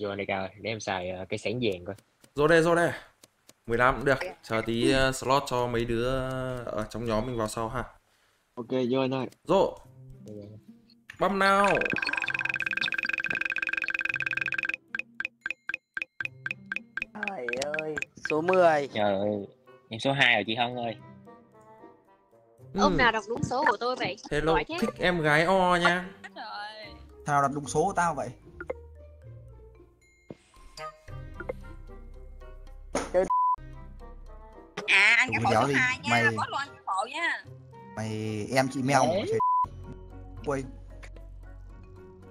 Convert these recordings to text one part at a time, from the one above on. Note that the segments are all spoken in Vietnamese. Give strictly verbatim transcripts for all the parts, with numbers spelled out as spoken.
Vô này cao, để em xài cái sẻng vàng coi. Rồi đây, rồi đây mười lăm cũng được, chờ tí slot cho mấy đứa ở trong nhóm mình vào sau ha. Ok, vô anh ơi. Rồi, băm nào. Trời ơi, số mười. Trời ơi, em số hai rồi chị Hân ơi. Ông ừ. nào đọc đúng số của tôi vậy? Hello, thích em gái O nha. Thảo đọc đúng số của tao vậy? À, anh cái bộ số hai nha, mày... có luôn cái bộ nha. Mày em chị Mèo chị... Quên.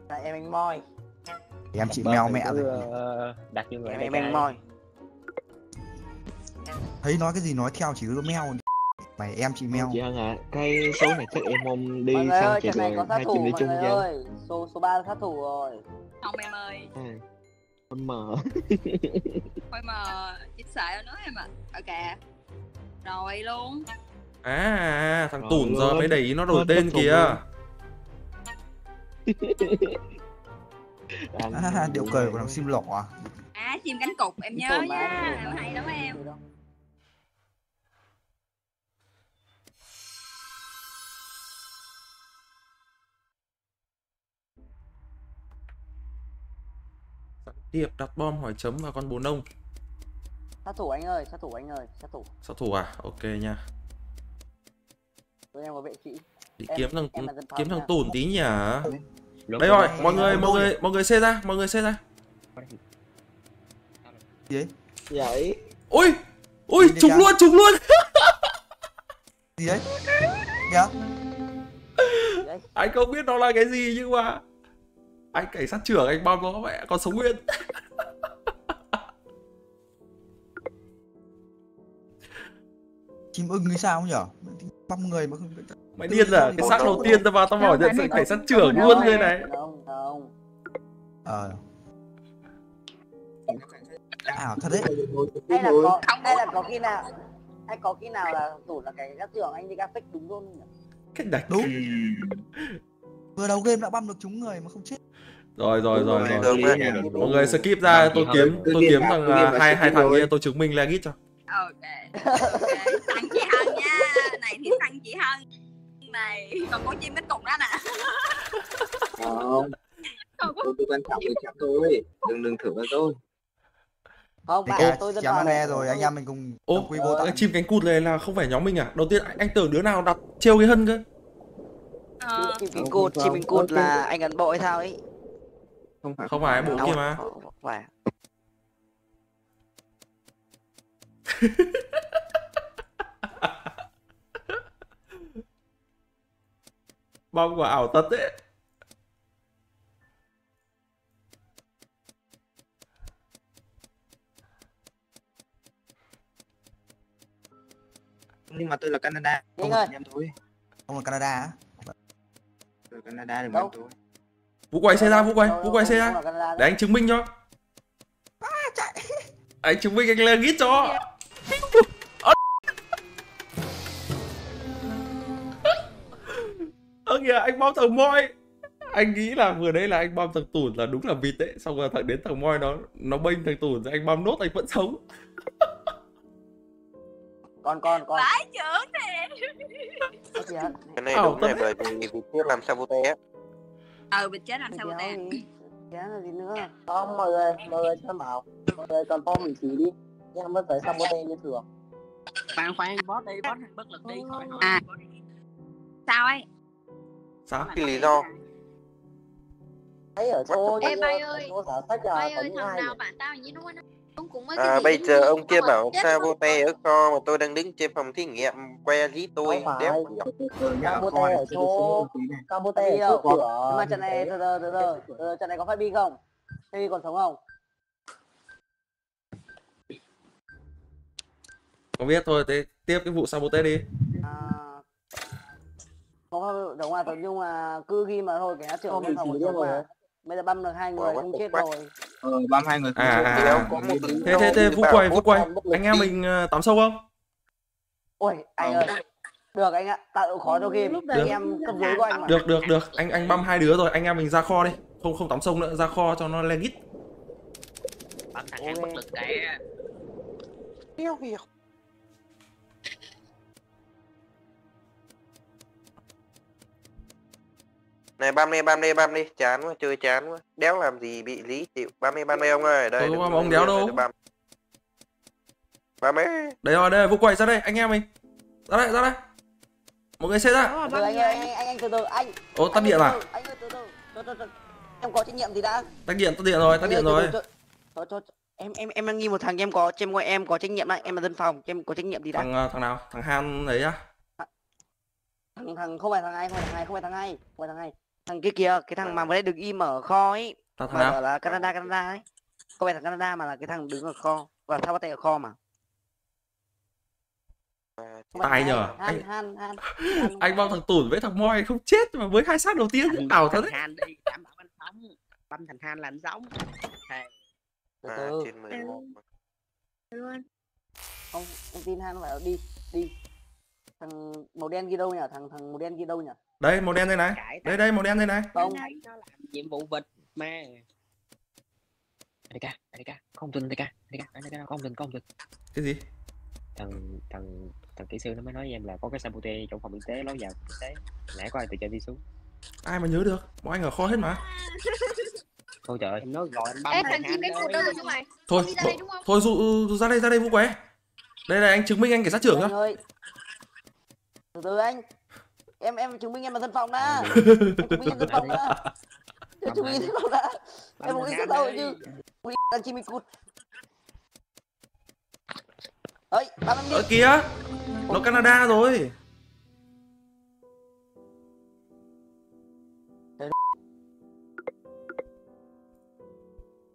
Là em anh Moi. Em chị Mèo mẹ rồi. Đặt như người em anh Moi. Thấy nói cái gì nói theo chỉ có Mèo. Mày em chị Mèo. Chị Hân à, cái số này chắc em không đi sang chị rồi, hai chị đi chung nha. Số số ba sát thủ rồi. Không em ơi. Con mờ. Thôi mờ, ít xài nữa em ạ. Ok. Rồi luôn. À, thằng Tủn giờ mới để ý nó đổi tên kìa. À, điệu cười của thằng Sim Lọ à? À, chim cánh cục em nhớ nha, em hay lắm em. Điệp đặt bom hỏi chấm vào con bốn ông. Sát thủ anh ơi, sát thủ anh ơi, sát thủ. Sát thủ à? Ok nha. Tụi em có vệ sĩ. Đi em, kiếm thằng kiếm thằng Tủn tí nhỉ. Đây rồi, mọi người, mọi người, mọi người xe ra, mọi người xe ra. Gì đấy? Vậy. Ôi! Ôi, trúng luôn, trúng luôn. Gì đấy? Dạ. Anh không biết nó là cái gì nhưng mà anh cảnh sát trưởng anh bom nó mẹ còn sống nguyên. Chim ưng hay sao nhở? Băm người mà không. Mày điên à? Cái xác đầu tiên tao vào tao hỏi nhận cảnh sát trưởng luôn đây này. Không không. Ờ. Ảo thật đấy. Hay là có, hay là có khi nào, hay có khi nào là Tủn là cảnh sát trưởng anh đi ra fix đúng luôn nhỉ? Cái đạch đúng. Vừa đầu game đã băm được chúng người mà không chết. Rồi rồi rồi rồi. Mọi người skip ra, tôi kiếm tôi kiếm thằng hai hai thằng kia tôi chứng minh là git cho. Ok. Tặng chị Hân nha. Này thì tặng chị Hân. Này còn có chim cánh cục đó nè. Không. Không có. Tôi quan trọng với chạm tôi. Đừng đừng thử vào tôi. Không bạn tôi rất là nghe rồi anh em mình cùng. Ô quy vô tặng chim cánh cụt này là không phải nhóm mình à? Đầu tiên anh tưởng đứa nào đặt trêu cái Hân cơ. Ờ. Chim cánh cụt, chim cánh cụt là anh ấn bộ hay sao ấy? Không phải. Không phải bộ kia mà. Không phải. Bong quả ảo thật đấy. Nhưng mà tôi là Canada. Không là em thôi. Ông là Canada á? Tôi là Canada thì em thôi. Vũ quay xe ra, Vũ quay, Vũ quay xe ra. Để anh chứng minh cho. Anh chứng minh anh là git cho. Ơ kìa, anh bom thằng Moi. Anh nghĩ là vừa đấy là anh bom thằng Tủn là đúng là vịt đấy. Xong rồi thằng đến thằng Moi nó nó bênh thằng Tủn rồi anh bom nốt anh vẫn sống. Con con con. Vãi trưởng thiệt. Cái này đúng này bởi vì vịt chết làm sabote á. Ờ vịt chết làm sabote. Giá là gì nữa. Không mọi người, mọi người cho bảo. Mọi người còn bom vị trí đi. Em vẫn phải sabote như thường. Bạn khoan boss đi, boss hình bất lực đi. À. Sao ấy? Sao? Cái lý do thấy ở chỗ em bay ơi, bay ơi thằng nào bạn tao như nó cũng cũng mới à, bây giờ ông kia bảo sao vô tay ở co mà tôi đang đứng trên phòng thí nghiệm que dí tôi đéo sabote ở chỗ sabote ở chỗ cửa mà trận này từ từ từ trận này có phát bi không? Bi còn sống không? Không biết thôi, tiếp cái vụ sabote đi. Không, đúng là nhưng mà cứ khi mà thôi kẻ sát trưởng lên phòng rồi mà bây giờ băm được hai người không chết rồi. Ờ băm hai người không chết rồi. Có một thế thế thế Vũ quay Vũ quay anh em mình tắm sâu không? Ôi anh ơi được anh ạ, tạo độ khó cho game anh em cấp dưới của anh mà. Được được được anh anh băm hai đứa rồi anh em mình ra kho đi, không không tắm sông nữa, ra kho cho nó legit. thằng thằng Khang bất lực kìa. Tiêu việc. Này bam đi, bam đi, bam đi, chán quá, chơi chán quá. Đéo làm gì bị lý chịu. Bam đi, bam đi ông ơi, đây. Tôi không ông đéo đâu. Bam đi. Đây rồi, đây, vô quẩy ra đây, anh em mình. Ra đây, ra đây. Một người xe ra. Anh anh anh anh từ từ anh. Ô tắt điện à? Anh ơi từ từ. Em có trách nhiệm gì đã. Tắt điện, tắt điện rồi, tắt điện rồi. Thôi thôi, em em em đang nghi một thằng em có trên ngôi em có trách nhiệm đấy, em là dân phòng, em có trách nhiệm gì đã. Thằng thằng nào? Thằng Han đấy á. Thằng thằng không phải thằng ai, không phải thằng ai, không phải thằng ai, không phải thằng ai. Thằng kia kìa, cái thằng mà mới được im ở kho ấy. Thằng nào? Là Canada Canada ấy. Không phải thằng Canada mà là cái thằng đứng ở kho, và sao bắt tay ở kho mà. Tài nhờ anh, anh, anh, anh, anh bao thằng Tủn với thằng Moi không chết mà với hai sát đầu tiên cũng đào thật đấy. Han đi, đảm bảo anh sống. Băm thằng Han làm giống. Thề. Luôn. Không, anh tin Han phải đi, đi. Thằng màu đen kia đâu nhỉ? Thằng thằng màu đen kia đâu nhỉ? Đây màu đen đây này. Đây đây màu đen đây này. Không, nó làm nhiệm vụ vịt mà. Đại ca, đại ca, không tin đại ca, đại ca, đại ca không tin, không tin. Cái gì? Thằng thằng thằng kỹ sư nó mới nói với em là có cái sabote trong phòng y tế lối vào y tế. Nãy có ai từ trên đi xuống. Ai mà nhớ được? Bọn anh ở kho hết mà. Thôi trời ơi, em nói gọi anh bấm. Ê, thằng chim cái cụt đâu rồi chúng mày? Thôi, thôi dụ ra đây ra đây Vũ Quế. Đây này anh chứng minh anh cảnh sát trưởng nhá. Từ từ anh, em em chứng minh em là dân phòng đã. Chứng minh em dân phòng đã. Chứng minh dân phòng đã. Em không biết sao đâu chứ. Ui, đang chim cút. Ơi, bắn em đi. Ở kia, nó Canada rồi.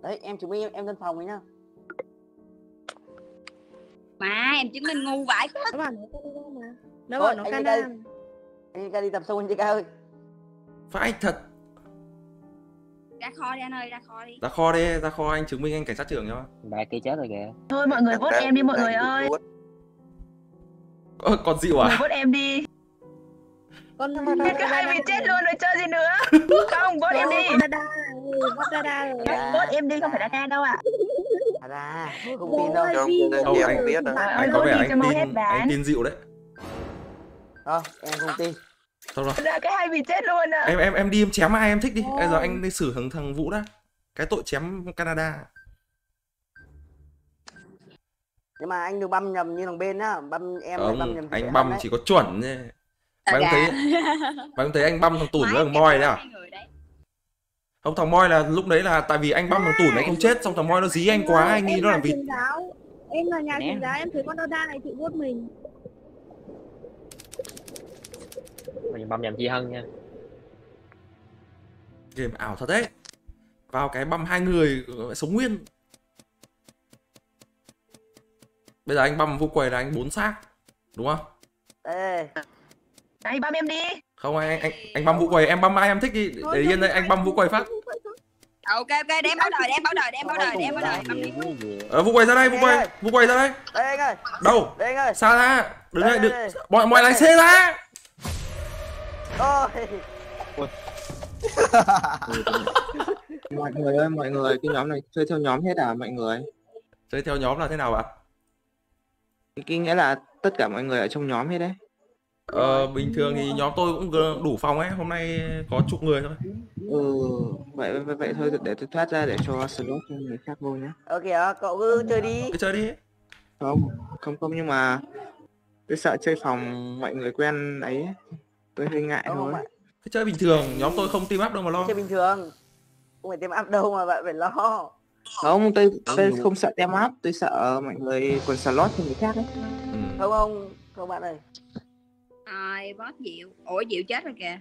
Đấy, em chứng minh em, em dân phòng đấy nhá. Mà em chứng minh ngu vãi. Đúng rồi. Nó rồi, nó Canada. Anh ra đi tập sông anh chị ca ơi. Phải thật. Ra kho đi anh ơi, ra kho đi. Ra kho đi, ra kho anh chứng minh anh cảnh sát trưởng cho. Bà kia chết rồi kìa. Thôi mọi người vote em đi mọi người ơi. Ờ, còn dịu à? Người vote em đi. Con biết cả hai mình chết luôn rồi chơi gì nữa. Không, vote em đi. Vote em đi, không phải là ca đâu ạ. À, không tin đâu. Không, anh biết. Anh có vẻ anh tin, anh tin dịu đấy. Ờ, em không tin. Xong rồi. Ra cái hai bị chết luôn ạ. À. Em em em đi em chém ai em thích đi. Bây giờ anh đi xử thằng thằng Vũ đã. Cái tội chém Canada. Nhưng mà anh đừng băm nhầm như thằng bên á, băm em không, băm nhầm. Anh băm chỉ có chuẩn thôi. Bạn không thấy. Bạn không thấy anh băm thằng Tủn với thằng Moi đấy à? Không, thằng Moi là lúc đấy là tại vì anh băm thằng Tủn anh không chết, xong thằng Moi nó dí anh quá, anh nghĩ nó làm vịt. Em là nhà truyền giáo, em thấy con Canada này tự vuốt mình. Mình băm nhầm Chi Hân nha. Game ảo thật đấy. Vào cái băm hai người sống nguyên. Bây giờ anh băm vô quầy là anh bốn xác, đúng không? Ê, anh băm em đi. Không anh anh anh băm vũ quầy, em băm ai em thích đi. Để yên đây anh băm vũ quầy phát. Ok ok, để em báo đời, để em báo đời, để em báo đời, để em báo đời. Ờ vũ quầy ra đây, vũ quầy, vũ quầy ra đây. Đây anh ơi. Đâu? Đây anh ơi. Xa ra. Đứng đây đừng. Mọi mọi lái xe ra. Ôi. Ôi. Mọi người ơi, mọi người, cái nhóm này chơi theo nhóm hết à mọi người? Chơi theo nhóm là thế nào ạ? Cái nghĩa là tất cả mọi người ở trong nhóm hết đấy. Ờ, bình thường thì nhóm tôi cũng đủ phòng ấy, hôm nay có chục người thôi. Ừ, vậy vậy, vậy thôi để tôi thoát ra để cho slot cho người khác vô nhé. Ờ kìa, cậu cứ chơi đi. Cứ chơi đi. Không, không không nhưng mà tôi sợ chơi phòng mọi người quen ấy. Tôi hơi ngại thôi. Cứ chơi bình thường, nhóm tôi không team up đâu mà lo. Chơi bình thường. Không phải team up đâu mà bạn phải lo. Không, tôi, tôi không sợ team up, tôi sợ mọi người còn slot cho người khác đấy. Ừ. Không không, không bạn ơi. Ai à, boss Diệu. Ủa Diệu chết rồi kìa.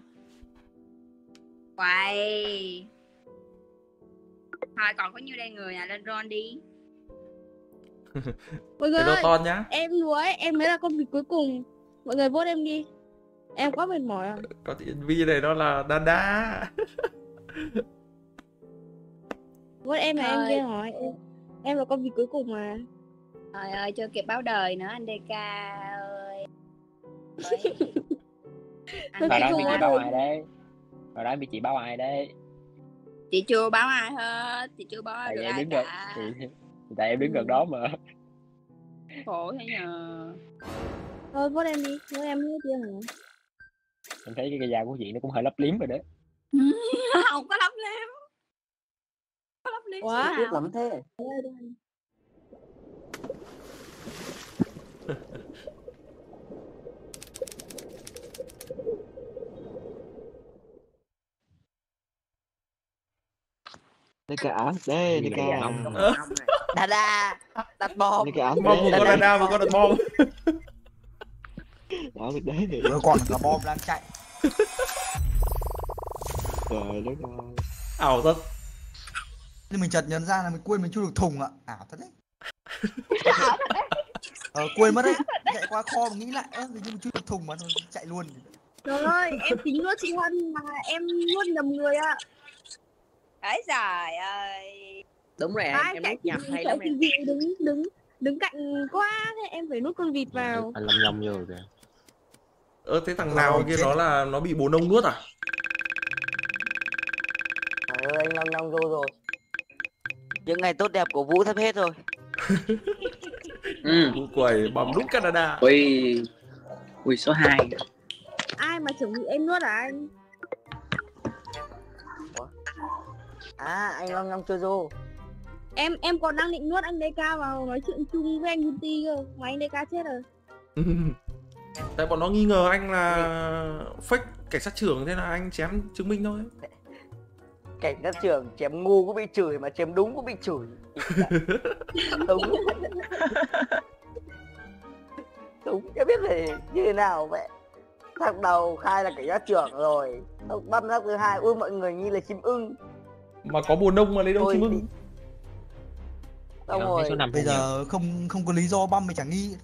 Quay. Thôi còn có nhiêu đây người à, lên Ron đi. Mọi người ơi, nhá. Em đuối, em mới là con vịt cuối cùng. Mọi người vote em đi. Em quá mệt mỏi à? Có tivi này nó là đa đa. Vốt em mà em kia hỏi em, em là con vịt cuối cùng mà. Trời ơi chưa kịp báo đời nữa anh đê ca ơi. Hồi đó bị chị báo ai đấy? Hồi đó bị chị báo ai đấy? Chị chưa báo ai hết, chị chưa báo ai được ai cả. Chị... Tại em đứng gần đó mà. Khổ thế nhờ. Thôi vốt em đi, vốt em mới chưa hả? Em thấy cái cây da của chị nó cũng hơi lấp liếm rồi đấy. Không có lấp liếm. Có lấp liếm quá biết lắm thế. Đây kìa ổng, đây kìa ổng. Đà đà, đặt bom. Đây kìa ổng, đây kìa ổng. Đà mà có đặt bom. Đó được đấy thì nó còn cả bom đang chạy. Trời đất ơi. Ảo thật. Nhưng mình chợt nhấn ra là mình quên mình chưa được thùng ạ. Ảo thật đấy. Ờ quên mất đấy. Chạy qua kho mà nghĩ lại ơ mình chưa được thùng mà thôi chạy luôn. Trời ơi, em tính luôn chị Huân mà em luôn nhầm người ạ. Ấy giời ơi. Đúng rồi em, em nút nhầm hay lắm em. Đứng, đứng, đứng cạnh quá, thế em phải nút con vịt vào. Anh lầm nhầm nhiều kìa. Ơ thế thằng nào kia nó là nó bị bố nông nuốt à? Trời ơi anh lầm nhầm vô rồi. Những ngày tốt đẹp của Vũ thấp hết rồi. Ừ. Vũ quẩy bầm nút Canada. Ui, ui số hai. Ai mà chuẩn bị em nuốt à anh? À anh Long Long chưa vô. Em em còn đang định nuốt anh đê ca vào nói chuyện chung với anh Huti cơ mà anh đê ca chết rồi. Tại bọn nó nghi ngờ anh là fake cảnh sát trưởng thế là anh chém chứng minh thôi. Cảnh sát trưởng chém ngu cũng bị chửi mà chém đúng cũng bị chửi. Đúng. Đúng em biết phải như thế nào vậy. Thằng đầu khai là cảnh sát trưởng rồi. Băm ra thứ hai ui mọi người nghi là chim ưng. Mà có bùa nông mà lấy đâu chim ưng. Bây giờ không không có lý do băm mày chẳng nghi.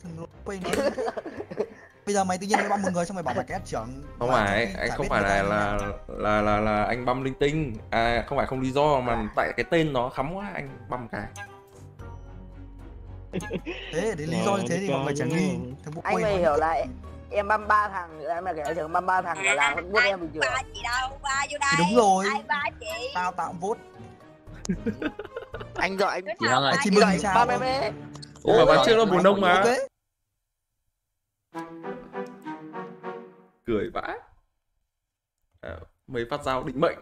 Bây giờ mày tự nhiên mày băm một người xong mày bảo mày kết trưởng. Không phải, anh không phải là là, là là là anh băm linh tinh. À không phải không lý do mà tại cái tên nó khắm quá anh băm cái. Thế đến lý do như thế thì mọi người chẳng nghi. Anh mày hiểu lại. Em băm ba thằng nữa em là kẻ trưởng băm ba thằng là làm vẫn vuốt em bình thường. Ba chị đâu, ba vô đây. Đúng rồi. Ai ba chị. Tao tao vuốt. Anh gọi anh chị rồi. Chị mừng sao? Ba mẹ. Ủa mà trước nó buồn đông mà. Cười vãi. À, mấy phát dao định mệnh.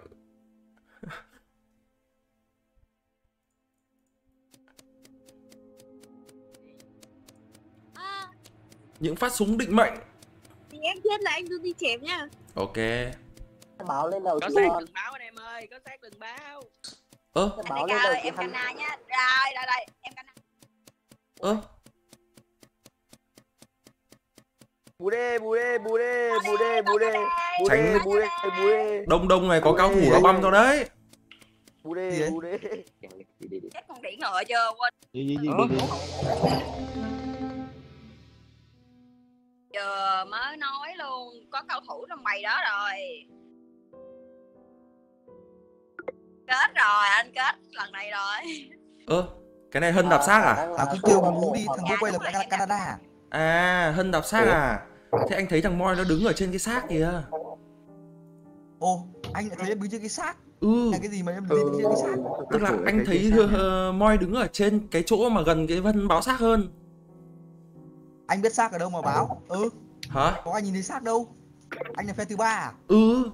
Những phát súng định mệnh. Thì em biết là anh cứ đi chém nha. Ok. Báo lên đầu có xác đừng báo anh em ơi, có xác đừng báo. Ơ ờ. Báo lên đầu em Canada nhá. Đây đây đây, em Canada. Ơ. Bù đê bù đê bù đê bù đê bù đê. Tránh bù đê bù đê. Đông đông này có cao thủ nó băm tao đấy. Bù đê bù đê. Chết con đĩ ngựa chưa quên. Gì gì gì. Giờ mới nói luôn, có cầu thủ trong bầy đó rồi. Kết rồi, anh kết lần này rồi. Ơ, cái này Hân đạp xác à? À cứ kêu bằng Vũ đi, thằng Vũ quay lại Canada. À, Hân đạp xác à? Thế anh thấy thằng Moi nó đứng ở trên cái xác kìa. Ô, anh lại thấy em đứng trên cái xác? Ừ. Là cái gì mà em đứng trên cái xác? Tức là anh thấy Moi đứng ở trên cái chỗ mà gần cái Vân báo xác hơn. Anh biết xác ở đâu mà báo? Ừ. Hả? Có anh nhìn thấy xác đâu? Anh là phe thứ ba à? Ừ.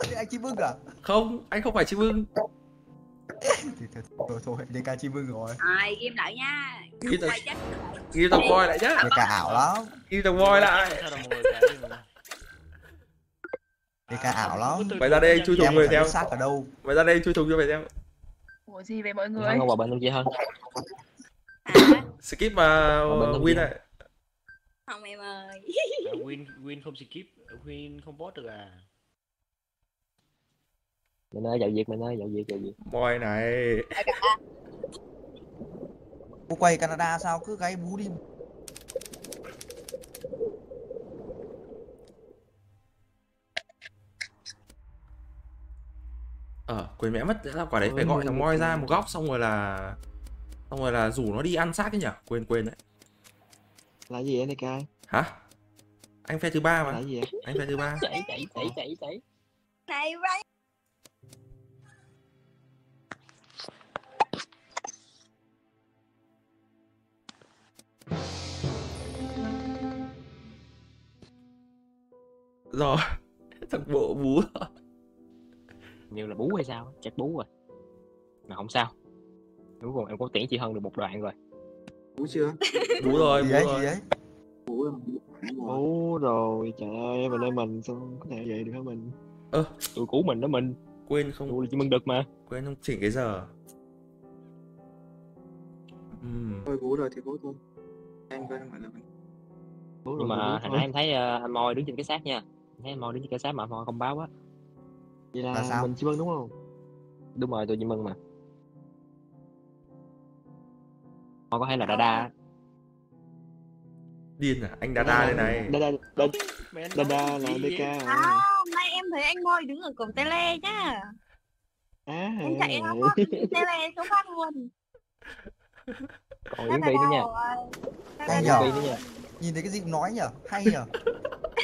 Thế anh chim ưng à? Không, anh không phải chim ưng. Thôi thôi, đê ca chim ưng rồi. Ai ghim lại nha. Ghim thằng Voi lại nhá. đê ca ảo lắm. Ghim thằng Voi lại. đê ca ảo lắm. Mày ra đây chui thùng về theo. Xác ở đâu? Mày ra đây chui thùng cho mày theo. Ủa gì vậy mọi người? Anh không bảo bạn làm gì hơn. Skip mà Win này. Không em ơi. Win Win không skip, Win không bot được à. Mình ơi dạo việc mình ơi dạo việc dạo việc. Moi này. Cô quay Canada sao cứ gáy bú đi. Ờ, quên mẹ mất là quả đấy phải gọi thằng Moi ra một góc xong rồi là Xong rồi là rủ nó đi ăn xác ấy nhỉ? Quên quên đấy. Là gì anh đê ca? Hả? Anh phe thứ ba mà. Là gì vậy? Anh phe thứ ba. Chạy chạy chạy chạy chạy. Này vậy. Rồi. Thằng bộ bú rồi. Như là bú hay sao? Chắc bú rồi. Mà không sao. Đúng rồi, em có tiễn chị Hân được một đoạn rồi. Bú chưa? Bú rồi, bú rồi. Bú rồi. Bú rồi, trời ơi, mình ơi mình sao có thể vậy được hả mình? Ơ, à, tụi cũ mình đó mình. Quên không? Tụi chỉ mừng đực mà. Quên không chỉnh cái giờ. Uhm. Thôi bú rồi thì bú thôi. Em quên không phải là mình. Bú rồi mà hồi nãy em thấy uh, anh Moi đứng trên cái xác nha. Em thấy anh Moi đứng trên cái xác mà anh Moi không báo á. Vậy là, là sao? Mình chỉ mừng đúng không? Đúng rồi, tụi chị mừng mà. Họ có hay là Đa Đa. Điên à, anh Đa Đa đây này. Đa Đa, Đa Đa, Đa là đê ca. Không, nay em thấy anh Moi đứng ở cổng tele nhá. À, em chạy ra cổng tele số phát luôn. Còn Yến Vy nữa nha. Đang nhờ, nhìn thấy cái gì cũng nói nhờ, hay nhờ.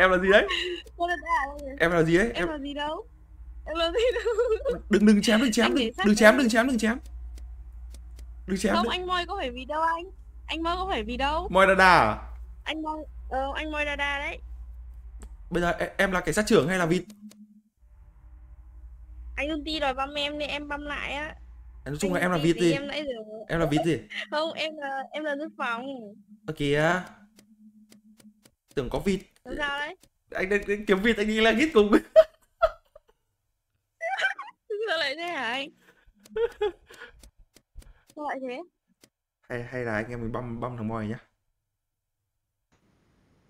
Em là gì đấy? Em là gì đấy? Em là gì đâu? Đừng đừng chém đừng chém đừng, đừng chém đừng chém đừng chém đừng chém không đừng... Anh Moi có phải vì đâu anh anh Moi có phải vì đâu Moi Đa Đa à? Anh Moi ờ, anh Moi Đa Đa đấy. Bây giờ em, em là cảnh sát trưởng hay là vịt? Anh luôn ti rồi băm em đi em băm lại á. Nói chung là em là vịt gì em, em là vịt gì không em là em là nước phòng ở kìa tưởng có vịt làm sao đấy anh đang kiếm vịt anh đi là ghét cùng. Sao lại thế hả anh? Sao lại thế? Hay hay là anh em mình băm băm thằng Moi nhá.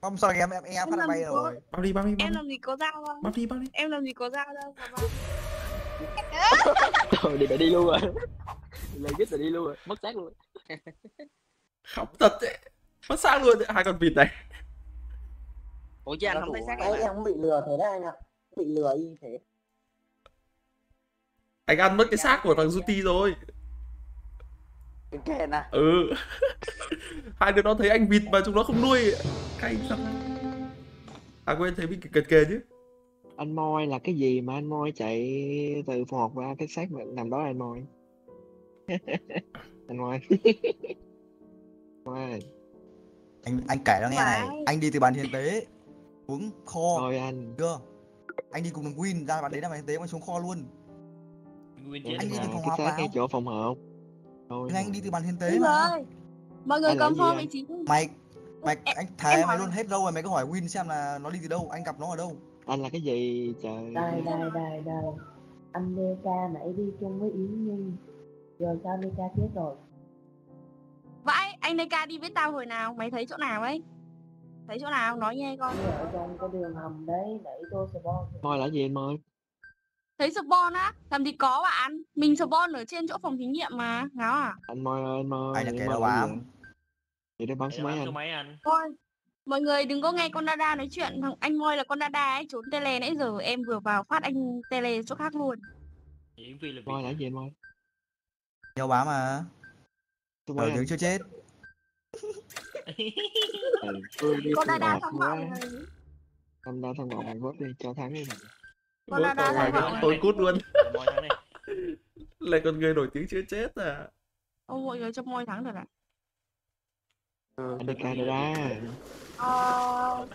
Băm sao em em em phát là bay rồi. Có... Băm đi băm đi. Băm. Em làm gì có dao đâu. Băm đi băm đi. Em làm gì có dao đâu mà băm. Thôi để phải đi luôn rồi. Lấy ghét rồi đi luôn rồi, mất xác luôn. Khóc thật đấy. Mất xác luôn hai con vịt này. Ủa chứ anh không thấy xác em cũng bị lừa thế đấy anh ạ. Bị lừa y thế. Anh ăn mất cái xác của thằng Duty rồi. Cái kèn à? Ừ. Hai đứa nó thấy anh vịt mà chúng nó không nuôi. Cay thật. À quên thấy mình kệt kề chứ. Anh Moi là cái gì mà anh Moi chạy từ phòng học ra cái xác nằm đó là anh Moi. Anh Moi. Moi. Anh anh kể nó nghe này. Anh đi từ bàn thiên tế xuống kho. Rồi anh. Chưa. Anh đi cùng thằng Win ra bàn đấy là bàn thiên tế mà xuống kho luôn. Nguyên anh đi từ phòng họp vào chỗ phòng họp. Thôi. Anh đi từ bàn thiên tế mà. Ơi. Mọi người cầm phone vị trí. Mày mày em, anh thề mày luôn hết đâu rồi mày cứ hỏi Win xem là nó đi từ đâu, anh gặp nó ở đâu. Anh là cái gì trời. Đây đây đây đây. Anh đê ca nãy đi chung với Yến Nhi. Rồi sao đê ca chết rồi? Vãi, anh đê ca đi với tao hồi nào? Mày thấy chỗ nào ấy? Thấy chỗ nào nói nghe con. Ở trong cái đường hầm đấy, nãy tôi sẽ bom. Moi là gì em ơi? Thấy spawn á, làm gì có bạn. Mình spawn ở trên chỗ phòng thí nghiệm mà, ngáo à? Anh Moi ơi, anh Moi. Anh là kẻ đầu ám. Vậy đây bắn số máy anh. Máy anh. Thôi, mọi người đừng có nghe con Đa Đa nói chuyện. Thằng anh Moi là con Đa Đa ấy, trốn tele nãy giờ em vừa vào phát anh tele chỗ khác luôn. Moi là gì anh Moi? Đầu ám mà. Tôi Moi đứng chưa chết. Con Đa Đa thằng bọ này. Con Đa thằng bọ này hốt đi, cho thắng đi. Con Đa Đa ra bảo tôi cút luôn. Lại con người nổi tiếng chưa chết à. Ô mọi người cho Moi thắng rồi ạ. Anh đê ca Đa Đa. Ờ...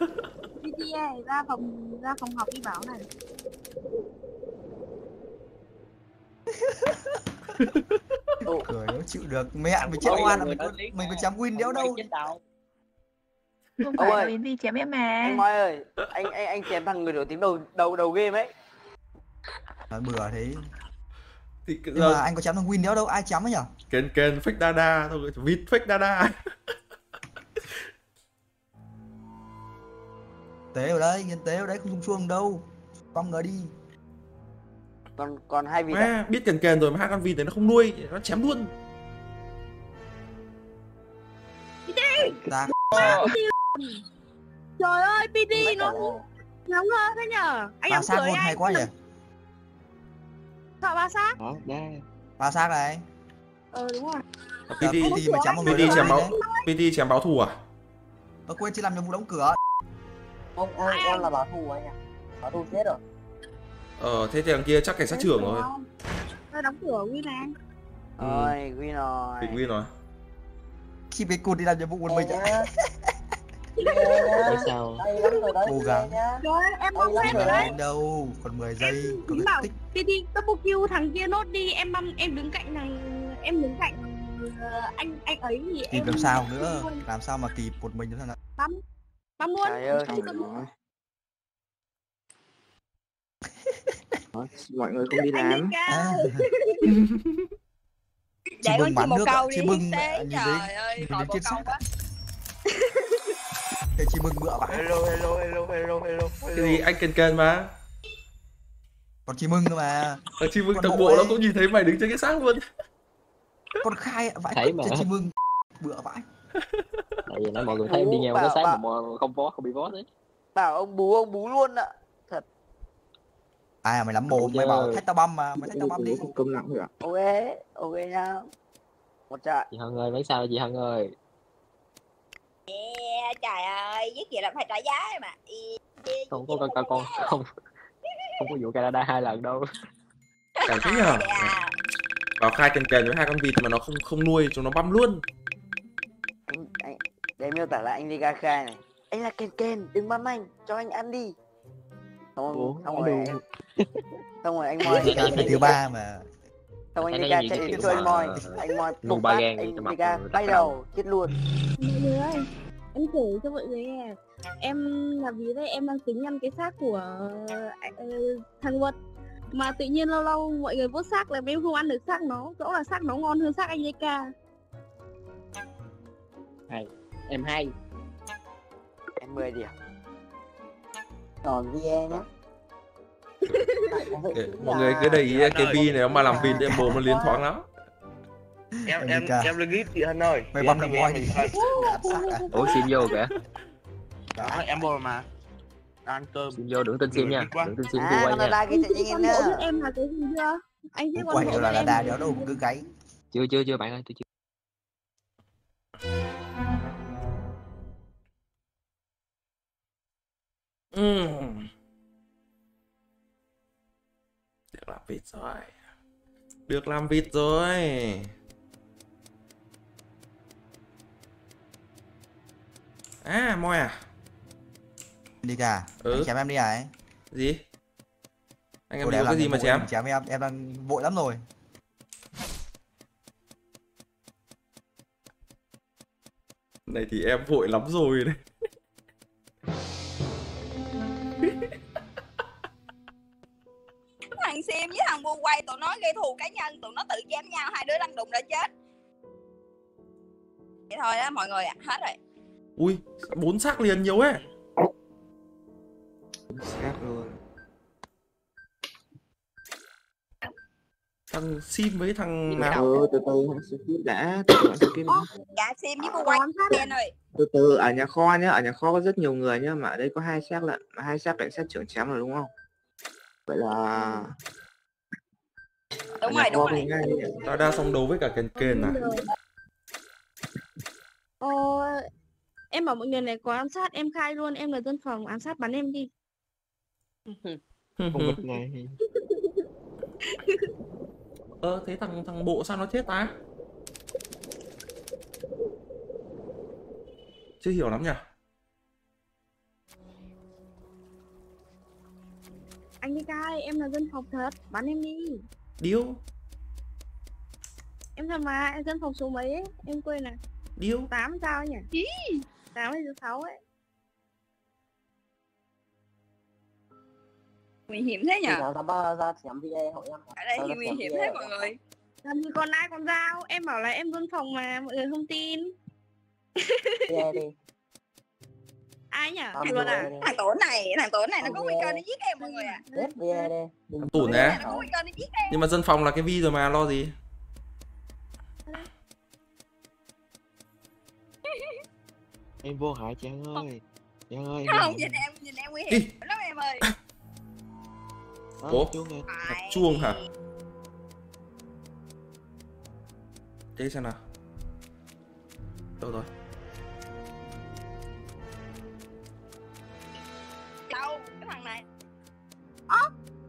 pê tê a ra phòng... ra phòng học đi bảo này. Cười nó chịu được, mẹ mày chết oan là mình có chém Win đéo đâu. Không phải Yến Vy chém em mà. Anh Moi ơi, anh anh anh chém thằng người nổi tiếng đầu đầu đầu game ấy. Nói bừa thế. Thì nhưng giờ... mà anh có chém thằng Win đéo đâu, ai chém ấy nhở? Kền kền fake Đa Đa thôi, vịt fake Đa Đa. Tế ở đấy, nhân tế ở đấy không dùng chuông đâu. Con người đi. Còn còn hai vịt. À, biết kền kền rồi mà hai con vịt này nó không nuôi, nó chém luôn. Đi. Trời ơi, pê đê nó nóng hơn thế nhở. Anh làm cười anh. Hay quá nhỉ. Sợ ba xác. Ba xác này. Ờ đúng rồi. pê đê mà chém một người. pê đê chém máu. pê đê chém báo thù à? Tôi quên chị làm nhiệm vụ đóng cửa. Ông ơi, con là báo thù anh ạ. Báo thù chết rồi. Ờ thế thì thằng kia chắc cảnh sát trưởng rồi. Tôi đóng cửa Win này anh. Ôi, Win rồi. Bị Win rồi. Khi bé cột đi làm nhiệm vụ một mình ạ. Đấy sao? Cố gắng. Rồi, em mong em đấy. Đâu, còn mười giây. Cứ tích. Thế thì W thằng kia nốt đi, em mong em đứng cạnh thằng em đứng cạnh anh anh ấy thì em. Kịp làm sao nữa? Làm sao mà kịp một mình nữa thằng ạ? Bấm. Bấm luôn. Mọi người không đi làm. Chị bưng bắn nước ạ, chị bưng trời ơi, khỏi một câu quá. Thế chị bưng bựa vào. Hello, hello, hello, hello, hello. Cái gì anh kênh kênh mà. Còn chị bưng cơ mà. Còn chị bưng tầm bộ nó cũng nhìn thấy mày đứng trên cái xác luôn. Con khai ạ, vãi cho chị bưng bựa vãi. Tại vì nói mọi người thấy em đi nghèo cái xác mà không vót, không bị vót đấy. Bảo ông bú, ông bú luôn ạ. Thật. Ai à mày lắm mồm, mày bảo thách tao băm mà, mày thách tao băm đi. Cơm nặng rồi ạ. Ok, ok nha. Một trời. Chị Hân ơi, mấy sao chị Hân ơi. Yeah, trời ơi, giết gì là phải trả giá mà. Yeah, không có con con con không. Không có vụ Canada hai lần đâu. Cảm thấy hả? Vào khai kèn kèn với hai con vịt mà nó không không nuôi, chúng nó băm luôn. Anh, để miêu tả lại anh đi ra khai này. Anh là kèn kèn, đừng băm anh, cho anh ăn đi. Không, không rồi em. Không rồi anh moi. Cái thứ ba mà. Xong anh Mika chạy đến cho anh moi. Anh moi bục phát, anh Mika bay đầu, chết luôn. Em kể cho mọi người nghe. Em là vì đây em đang tính ăn cái xác của thằng Luật. Mà tự nhiên lâu lâu mọi người vốt xác là em không ăn được xác nó. Rõ là xác nó ngon hơn xác anh Mika. Hay, em hay. Em mười điểm. Còn vê en á. Mọi người cứ để ý cái bi này mà làm pin em bồ nó liên thoáng lắm. Em em em lên gít chị Hân ơi. Mày bấm đừng moi đi. Ủa xin vô kìa. Đó em bồ mà. Ăn cơm. Xin vô đừng tin xin nha. Đừng tin xin tôi quay nha. Em là cái gì chưa? Anh thấy con bồ là đà đéo đâu cứ gáy. Chưa chưa chưa bạn ơi, tôi chưa. Ừm. Được làm vịt rồi. Được làm vịt rồi. À, moi à? Đi cả. Ừ. Anh chém em đi à? Gì? Anh em làm cái gì mà chém? Chém em, em đang vội lắm rồi. Này thì em vội lắm rồi đấy. Thằng Sim với thằng Bu quay tụi nó gây thù cá nhân, tụi nó tự chém nhau, hai đứa lăn đụng đã chết. Vậy thôi á mọi người ạ, à, hết rồi. Ui, bốn xác liền nhiều ấy. Xác luôn. Thằng Sim với thằng nào? Ừ, từ từ thằng Sim đã. Dạ Sim với Bu quay đen rồi. Từ từ ở nhà kho nhá, ở nhà kho có rất nhiều người nhá, mà ở đây có hai xác lận, mà hai xác cảnh sát trưởng chém rồi đúng không? Vậy là đúng rồi đúng rồi. Tao đã xong đấu với cả kèn kèn à? Ờ, em bảo mọi người này có ám sát em khai luôn, em là dân phòng ám sát bắn em đi. Không bật này. Ờ thế thằng thằng bộ sao nó chết ta? Chưa hiểu lắm nhỉ. Anh đi cai, em là dân phòng thật, bắn em đi. Điêu. Em thật mà, em dân phòng số mấy ấy, em quên này. Điêu. tám sao ấy nhỉ? tám hay sáu ấy. Nguy hiểm thế nhỉ? Ở đây thì nguy hiểm thế mọi người. Làm gì còn ai còn dao, em bảo là em dân phòng mà, mọi người không tin. Ai nhỉ? Thằng luôn à? Thằng Tổn này, thằng Tổn này nó có nguy cơ nó giết em mọi người ạ. Thằng Tổn nè. Nhưng mà dân phòng là cái vi rồi mà lo gì? Em vô hại chị Hân ơi. Chị Hân ơi. Nó không nhìn em, nhìn em nguy hiểm lắm em ơi. Ủa? Mặt chuông hả? Để xem nào. Đâu rồi? Đâu? Cái thằng này. Ơ?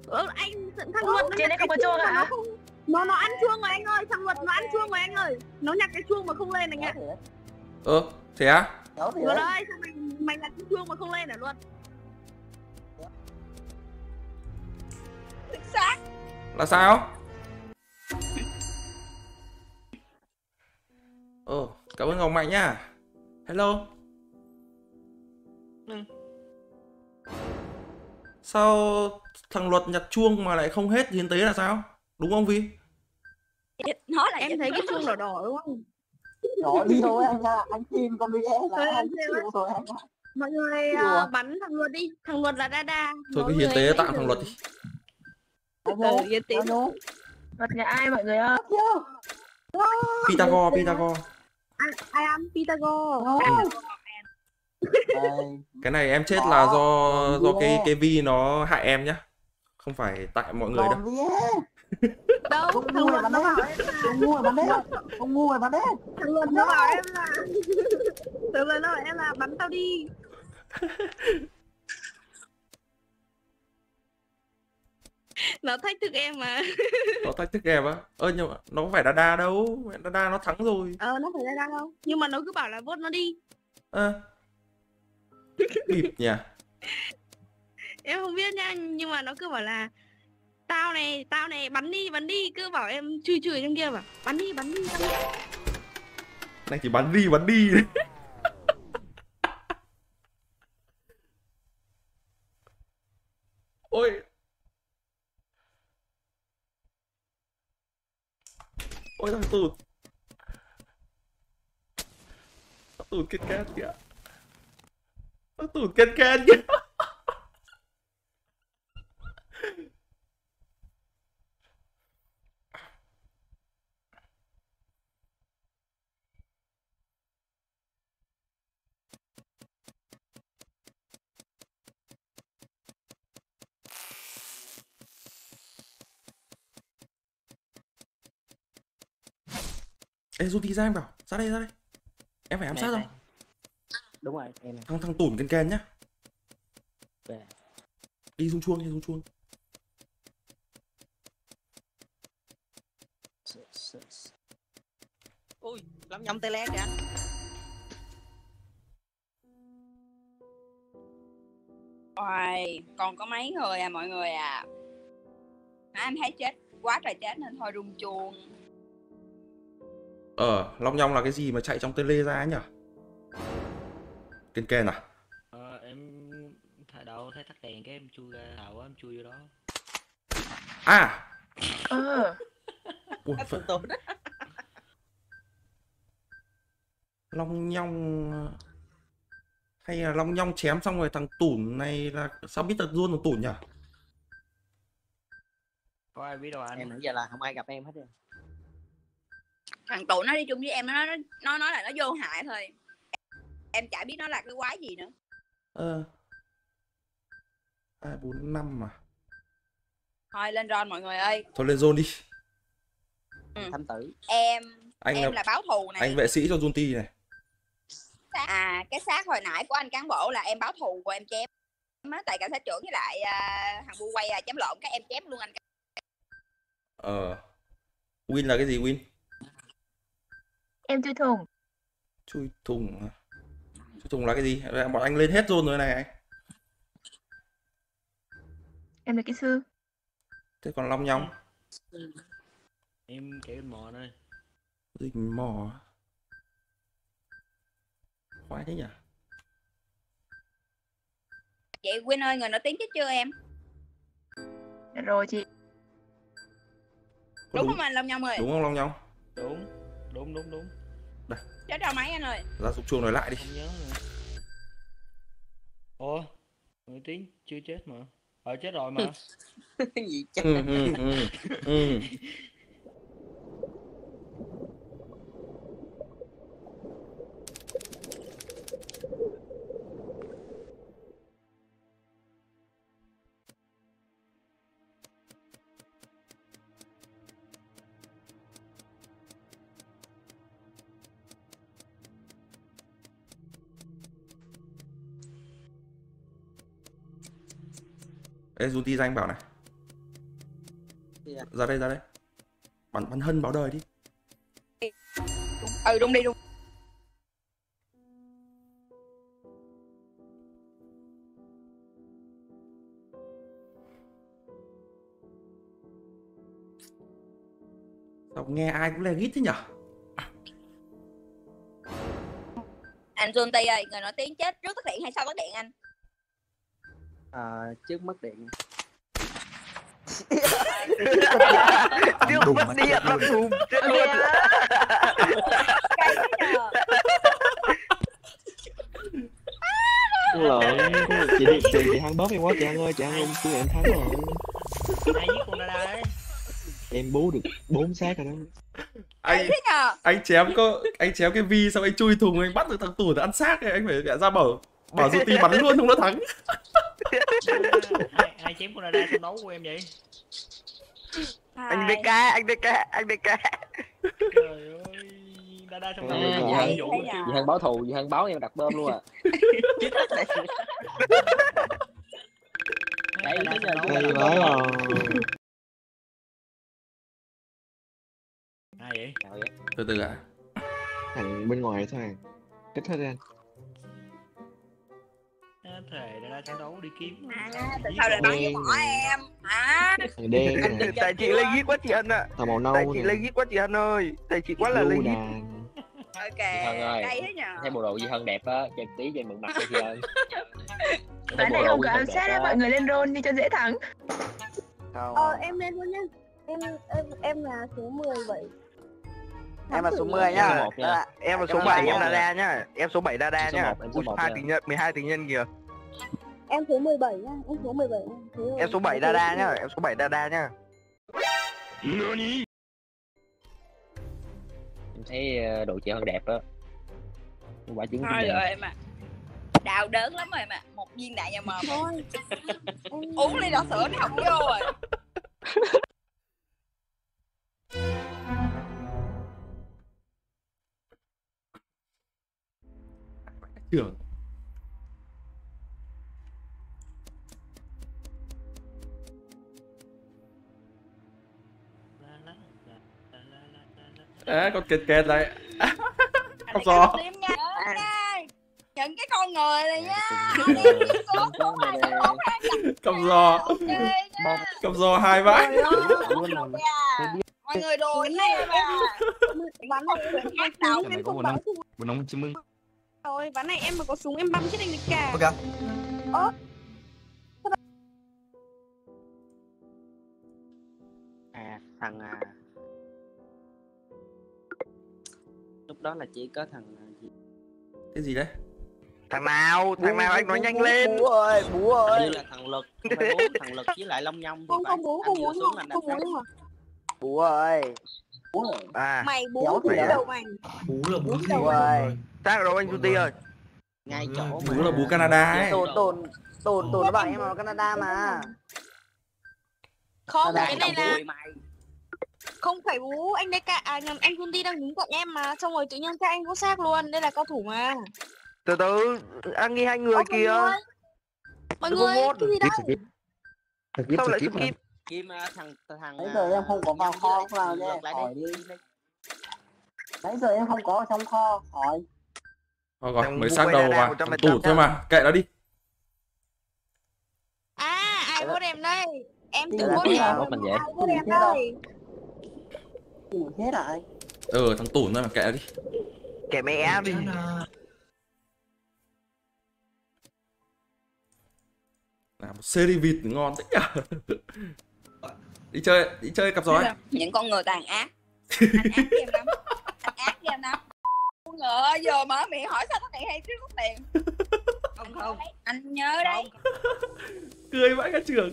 Ờ, anh thằng Luật trên đây không có chuông hả? Nó nó ăn chuông rồi anh ơi, thằng Luật nó ăn chuông rồi anh ơi. Nó nhặt cái chuông mà không lên anh ạ. Ơ, thế á? Luật ơi, sao mày mày nhặt cái chuông mà không lên hả Luật? Xác. Là sao? Ồ, cảm ơn Ngọc Mạnh nhá. Hello. Ừ. Sao thằng Luật nhặt chuông mà lại không hết hiến tế là sao? Đúng không Vi? Nó là em thấy cái chuông đỏ đỏ đúng không? Đỏ đi thôi anh nha, anh tin con video là anh chịu rồi anh ạ. Mọi người uh, bắn thằng Luật đi, thằng Luật là đa đa. Thôi cái hiến tế tạm thằng Luật đi. Từ yên tĩnh. Luật nhà ai mọi người ơi? Pythagore, Pythagore. I am Pythagore. Cái này em chết là do do cái cái vi nó hại em nhá. Không phải tại mọi người đâu. Đâu, thằng Luật nó bảo em là không ngu rồi bắn đấy. Không ngu rồi bắn đấy. Thằng Luật nó bảo em là Thằng Luật nó bảo em là bắn tao đi. Nó thách thức em mà. Nó thách thức em á? Ơ nhưng mà nó không phải đa đa đâu. Đa đa nó thắng rồi. Ờ nó phải đa đa đâu. Nhưng mà nó cứ bảo là vote nó đi. Ờ à. Bịp nhỉ. Em không biết nha. Nhưng mà nó cứ bảo là Tao này, tao này, bắn đi, bắn đi. Cứ bảo em chui chui trong kia bảo bắn đi, bắn đi, bắn đi. Này chỉ bắn đi, bắn đi. Ôi ôi thằng tụt. Thằng tụt kết kết kìa. Thằng tụt kết kết kìa. Ê Ruby ra em bảo, ra đây ra đây. Em phải ám sát rồi. Đúng rồi, em này. Thằng thằng tủn ken ken nhá. Về. Đi rung chuông, đi rung chuông. Ui, lắm nhắm tê le kìa. Ôi, còn có mấy người à mọi người à. Mà anh thấy chết quá trời chết nên thôi rung chuông. Ờ, long nhong là cái gì mà chạy trong tele ra ấy nhỉ? Ken Ken à? Ờ, em thấy đâu thấy tắt đèn cái em chui ra đầu em chui vô đó. À! Ờ! Ui, phải... Long nhong... Hay là long nhong chém xong rồi thằng tủn này là... Sao biết tật luôn thằng tủn nhỉ? Có ai biết đâu anh? Em nãy giờ là không ai gặp em hết rồi. Thằng tụi nó đi chung với em, nó nó nói là nó vô hại thôi. Em chả biết nó là cái quái gì nữa. Ờ hai, bốn, năm mà. Thôi lên Ron mọi người ơi. Thôi lên Ron đi. Ừ. Thám tử. Em anh Em là, là báo thù này. Anh vệ sĩ cho Junti này. À cái xác hồi nãy của anh cán bộ là em báo thù của em chém. Tại cảnh sát trưởng với lại uh, thằng Bu quay là chém lộn cái em chém luôn anh. Ờ Win là cái gì Win? Em chui thùng. Chui thùng. Chui thùng là cái gì? Bọn anh lên hết zone rồi này anh. Em là kỹ sư. Thế còn long nhong? Em kỹ mò đây. Rình mò. Khoái thế nhỉ? Chị Quyên ơi, người nổi tiếng chết chưa em? Được rồi chị. Đúng, đúng không anh Long Nhong ơi? Đúng không Long Nhong? Đúng. Đúng đúng đúng. Đây. Chết ra máy anh ơi. Ra sụp chuông rồi lại đi. Không nhớ rồi. Ủa, nổi tiếng chưa chết mà. Ờ chết rồi mà. Cái gì chết. Ừ, ừ, ừ, ừ. Ê, Junti danh bảo này. Yeah. Ra đây, ra đây. Bắn, bắn Hân báo đời đi. Ừ, đúng đi, đúng. Sao nghe ai cũng le ghít thế nhở? Anh Junti ơi, người nói tiếng chết trước tắt điện hay sau tắt điện anh? À, trước mất điện. Trước mất điện nó đùm chết luôn. Cái nhờ. Lộn, chị đi, chị, chị thắng bóp em quá chị Hân ơi, chị Hân không, em thắng rồi. Ai giết con Dada đấy. Em bố được bốn xác rồi đó. Anh anh chém có anh chém cái vi xong anh chui thùng anh bắt được thằng tủn ăn xác này, anh phải lẽ ra bảo bảo Junti bắn luôn không nó thắng. Ai, ai chém con Dada trong đấu của em vậy? Hai. Anh đê ca, anh đê ca, anh đê ca. Trời ơi, Dada trong đấu vậy. Vì Hân báo thù, vì Hân báo em đặt bơm luôn à. Đấy là rồi. Ai vậy? Vậy? Từ từ ạ. À? Thằng bên ngoài thôi à. Kích hết đi anh. Thề ra trận đấu đi kiếm. À, tại sao lại bắn với mỏ em? À. Thằng đen. Anh đừng tại chị lấy giết quá chị Hân ạ. Thằng màu nâu. Tại chị lấy giết quá chị Hân ơi. Tại chị quá là lấy giết. Ok. Đây thế nhờ. Thấy bộ đồ gì Hân đẹp á, cho tí cho mượn mặt cho chị ơi. Tại này không có ám sát á, mọi người lên roll đi cho dễ thắng. Ờ em lên luôn nha. Em em em là số mười bảy. Em là số mười nhá. Em là số bảy em là Dada nhá. Em số bảy Dada nhá. Hai tình nhân, mười hai tình nhân kìa. Em số mười bảy nhá, em số mười bảy. Em số bảy Dada nhá, em số bảy Dada nhá. Em thấy đồ chị Hân đẹp á. Quả trứng. Thôi rồi em ạ. Đau đớn lắm rồi em ạ. Một viên đại nhà mờ thôi. Uống ly đỏ sữa nó không vô rồi. Trưởng à, con kịch kẹt lại không giò những cái con người này nhá, cầm giò cầm giò hai vãi mọi người đùa này mà bắn này em không bắn buồn nóng chim mưng rồi ván này em mà có súng em băm chết anh địch cả. Ok. Ơ. À thằng à. Lúc đó là chỉ có thằng gì? Cái gì đấy? Thằng nào? Thằng bú, nào bú, anh nói bú, nhanh bú, lên. Bú ơi, bú ơi. Như là thằng Lực, thằng Lực với lại Long Nhông. Không không bú, không bú, không bú. Bú ơi. Bú rồi. À. Mày bú thì đầu mày. Bú là bú gì rồi. Xác rồi anh Junti ơi. Ngay chỗ bú là bú Canada ấy. Tồn tồn tồn tồn nó bảo em vào Canada mà. Không cái này là không phải bú anh đê ca à nhầm anh Junti đang đứng cạnh em mà xong rồi tự nhiên các anh có xác luôn đây là cao thủ mà. Từ từ anh nghi hai người kìa. Mọi người cái gì đâu? Sao lại skip? Kim thằng thằng. Bây giờ em không có vào kho nào nha. Hỏi đi. Nãy giờ em không có trong kho hỏi. Thôi rồi, mới xác đầu mà, tủ thôi mà, kệ nó đi. À, ai vô em đây? Em tự vô em, ai vô em đây? Tủ hết rồi. Ừ, thằng tủ thôi mà, kệ nó đi. Kệ mẹ em đi. Làm một series vịt ngon thế nhở? Đi chơi, đi chơi cặp giói. Những con người tàn ác. Tàn ác em lắm. Tàn ác em lắm. Ngựa ơi, vừa mở miệng hỏi sao có tiền hay chứ có tiền. Không không, anh nhớ đấy. Cười vãi cả trường.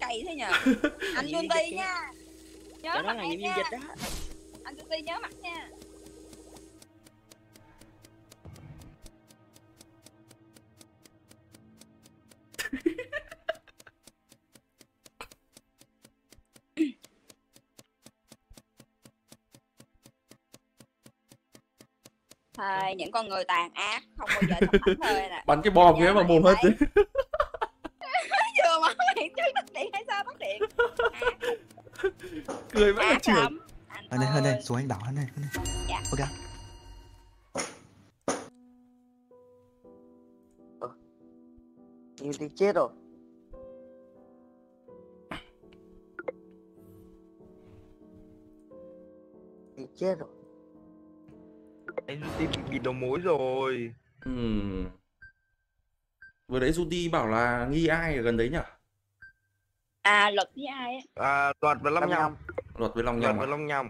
Cày thế nhờ. Anh Junti nha. Nhớ mặt em nha. Anh Junti nhớ mặt nha. Thôi, những con người tàn ác không bao giờ thỏa mãn thôi nè. Bắn cái bom ghế mà mồm hết chứ. Vừa mà điện trước tắt điện hay sao tắt điện. Cười vẫn là trưởng. Anh đây, anh đây, xuống anh bảo anh đây. Dạ. Ok. Nhiều đi chết rồi. Đi chết rồi. Anh Duty bị bịt đầu mối rồi. Ừm. Vừa đấy Duty bảo là nghi ai ở gần đấy nhỉ? À, Luật với ai ấy? À, Luật với Long Nhom. Luật với Long Nhom. Luật với Long Nhom.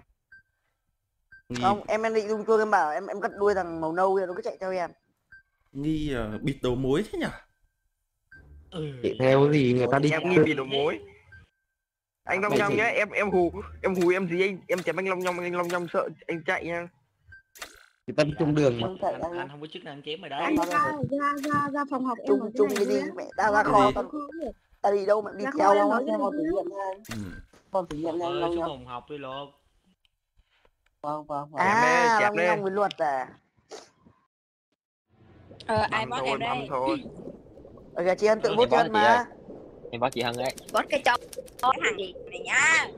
Không, em em định dùng cưa em bảo em em cắt đuôi thằng màu nâu kia nó cứ chạy theo em. Nghi uh, bịt đầu mối thế nhỉ? Chị theo gì người ta đi em nghi bịt đầu mối. Anh Long Nhom nhá, em em hù, em hù em gì anh, em chém anh Long Nhom, anh Long Nhom sợ anh chạy nha. Người ta đi chung đường mà. Anh, anh, anh không có chức năng chém rồi đấy. Anh ra, ra, ra, ra phòng học chung, em chung cái gì mẹ, ra ra kho tao. Ta đi đâu mà đi theo đâu á, con thử nghiệm nha. Con thử nghiệm nha anh Long Nhom. Ờ, xuống phòng học đi Luật. Vâng, vâng, vâng. À, Long Nhom với Luật à. Ờ, ai bót em đây. Ở kìa chị Hân tự bót chân mà. Em bót chị Hân đấy. Bót cái chồng, bót hàng gì này nhá.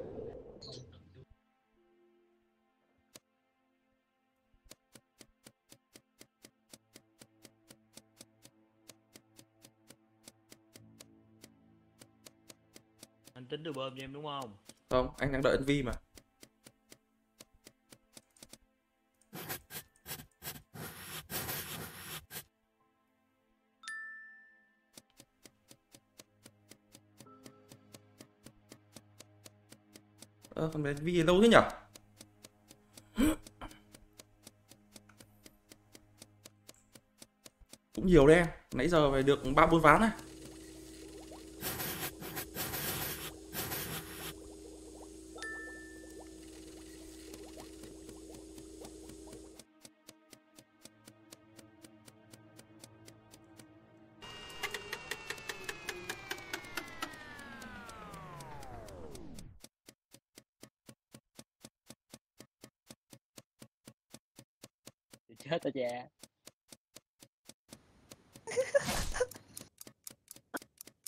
Anh tính được bơm cho em đúng không? Không, anh đang đợi anh Vi mà. Ơ, con bé Vi lâu thế nhỉ? Cũng nhiều đấy em, nãy giờ phải được ba bốn ván này. Chết rồi cha.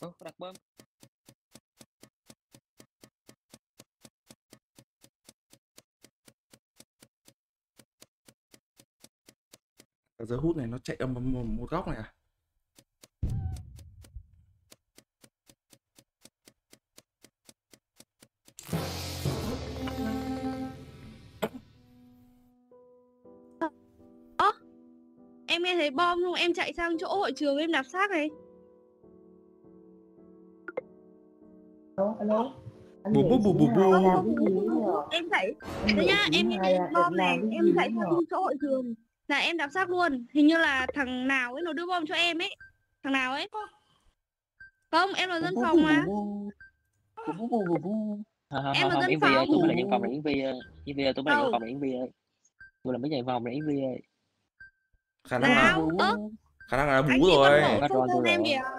Ủa, đặt bơm. Cái dấu hút này nó chạy âm một, một góc này à? Em nghe thấy bom luôn, em chạy sang chỗ hội trường em đạp xác này. Alo, alo. Bù bù bù bù bù. Em chạy. Thế nhá, em nghe thấy bom này, em chạy sang chỗ hội trường là em đạp xác luôn. Hình như là thằng nào ấy nó đưa bom cho em ấy. Thằng nào ấy? Không, em là dân phòng mà. Bù bù bù bù. Em là dân phòng. Tôi là dân phòng này, vi vi tôi là dân phòng này, vi ơi. Tôi là mấy giày vòng này, vi ơi. Khả năng là khả năng là bú rồi.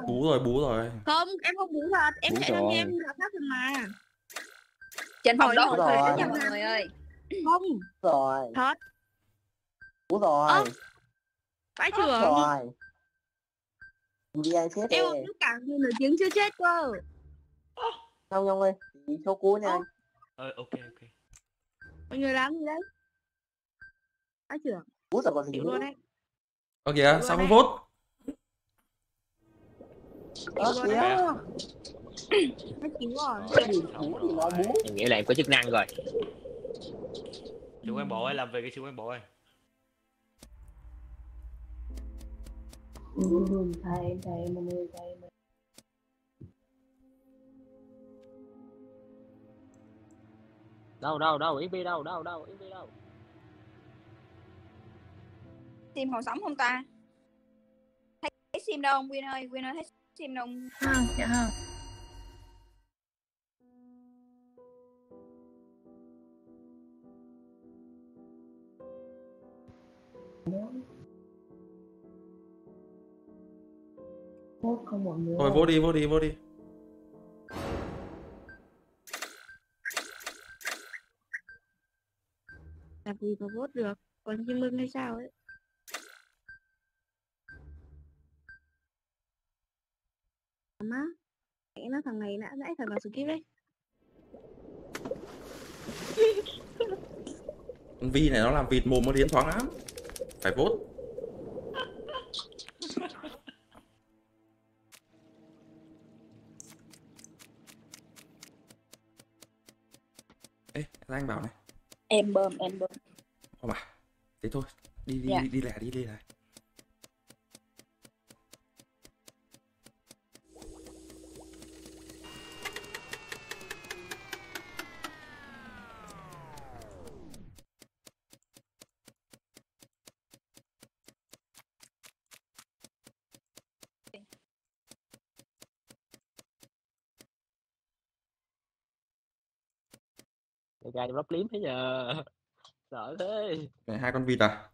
Bú rồi, bú rồi. Không, em không bú thật, em chạy lên em gặp khác rồi mà. Trên phòng đó rồi nhầm người ơi. Không. Rồi. Thật. Bú rồi. Phải trưởng. Rồi. Đi ai chết đi. Em cũng cảm như nửa tiếng chưa chết cơ. Không Nhung ơi, đi số cuối nha. Ờ ok ok. Mọi người làm gì đấy? Phải trưởng. Bú rồi còn gì nữa. Ơ kìa, sao không vote? Ơ kìa. Nó cứu rồi. Em nghĩ là em có chức năng rồi. Chú em bộ ấy, làm về cái chú em bộ ấy. Thầy, thầy, mọi người, thầy. Đâu, đâu, đâu, i pê đâu, đâu, đâu, i pê đâu. Sim còn sống không ta? Thấy sim đâu không Win ơi? Win ơi thấy sim đâu không? Không, dạ không. Thôi vô đi, vô đi, vô đi. Làm gì mà vote được? Còn chim mưng hay sao ấy? á, thằng này đã nãy thằng nào skip đấy. Vi này nó làm vịt mồm nó hiến thoáng lắm. Phải vote. Ê, ra anh bảo này. Em bơm, em bơm. Không à, thế thôi, đi đi yeah. đi, đi lẻ đi đi lẻ. Gà trong lóc liếm thế giờ sợ thế. Này, hai con vịt à?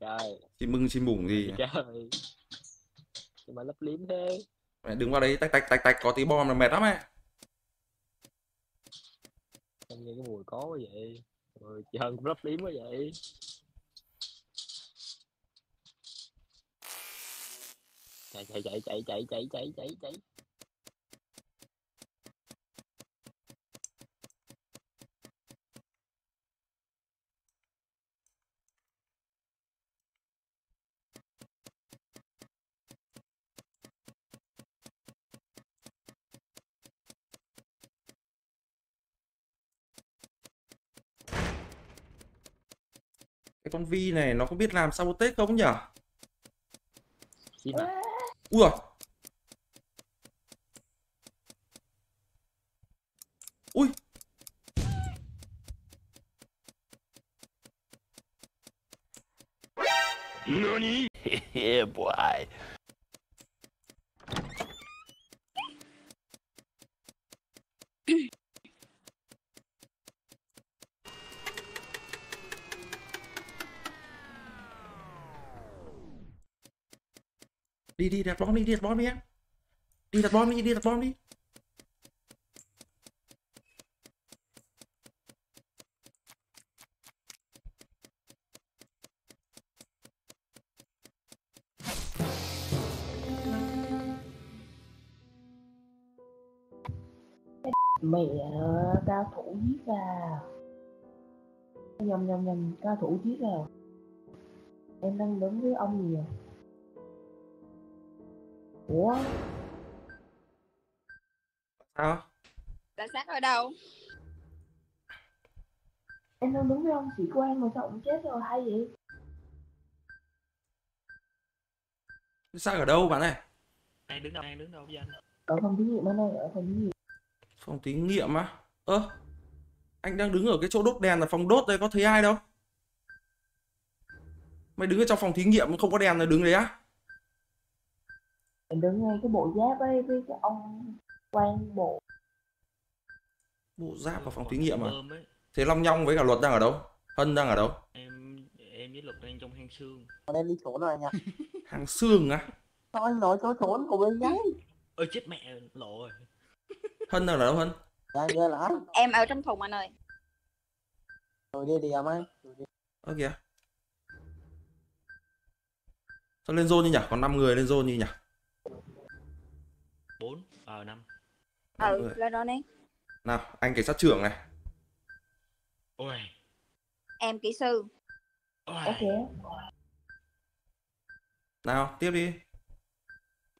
Trời. Xin mừng xin mủng gì? Trời. Mà lóc liếm thế. Mày đứng vào đấy tách tách tách tách có tí bom là mệt lắm ấy. Không nghe cái mùi có quá vậy. Rồi chân cũng lóc liếm quá vậy. Chạy chạy chạy chạy chạy chạy chạy chạy chạy. Cái con Vi này nó có biết làm sabotage không nhỉ? À. Ui rồi. Ui. Nani? Yeah boy. Đi đi đặt bom đi, đi đặt bom đi em. Đi đặt bom đi, đi đặt bom đi. Mẹ cao thủ giết gà. Nhầm nhầm nhầm cao thủ giết gà. Em đang đứng với ông gì vậy? Ủa? Sao? Đã sát ở đâu? Em đang đứng với ông sĩ quan mà sao ông chết rồi hay vậy? Sát ở đâu bạn này? Này đứng đâu? Này đứng đâu vậy anh? Ở phòng thí nghiệm anh ơi, ở phòng thí nghiệm. Phòng thí nghiệm á? Ơ? À, anh đang đứng ở cái chỗ đốt đèn là phòng đốt đây, có thấy ai đâu? Mày đứng ở trong phòng thí nghiệm không có đèn là đứng đấy á? Em đứng ngay cái bộ giáp ấy với cái ông quan bộ. Bộ giáp vào phòng thí nghiệm à? Thế Long Nhong với cả Luật đang ở đâu? Hân đang ở đâu? Em em với Luật đang trong hang xương. Em đi trốn rồi nha. Hang xương á? Sao anh nói trốn trốn của bên đấy? Ôi chết mẹ lộ rồi. Hân đang ở đâu Hân? Là... Em ở trong thùng anh ơi. Rồi đi đi em ơi. Ơ kìa. Sao lên zone như nhỉ? Còn năm người lên zone như nhỉ? bốn, ờ năm. Ừ, lên đó đi. Nào, anh cảnh sát trưởng này. Ôi. Em kỹ sư. Ôi. Ok. Nào, tiếp đi.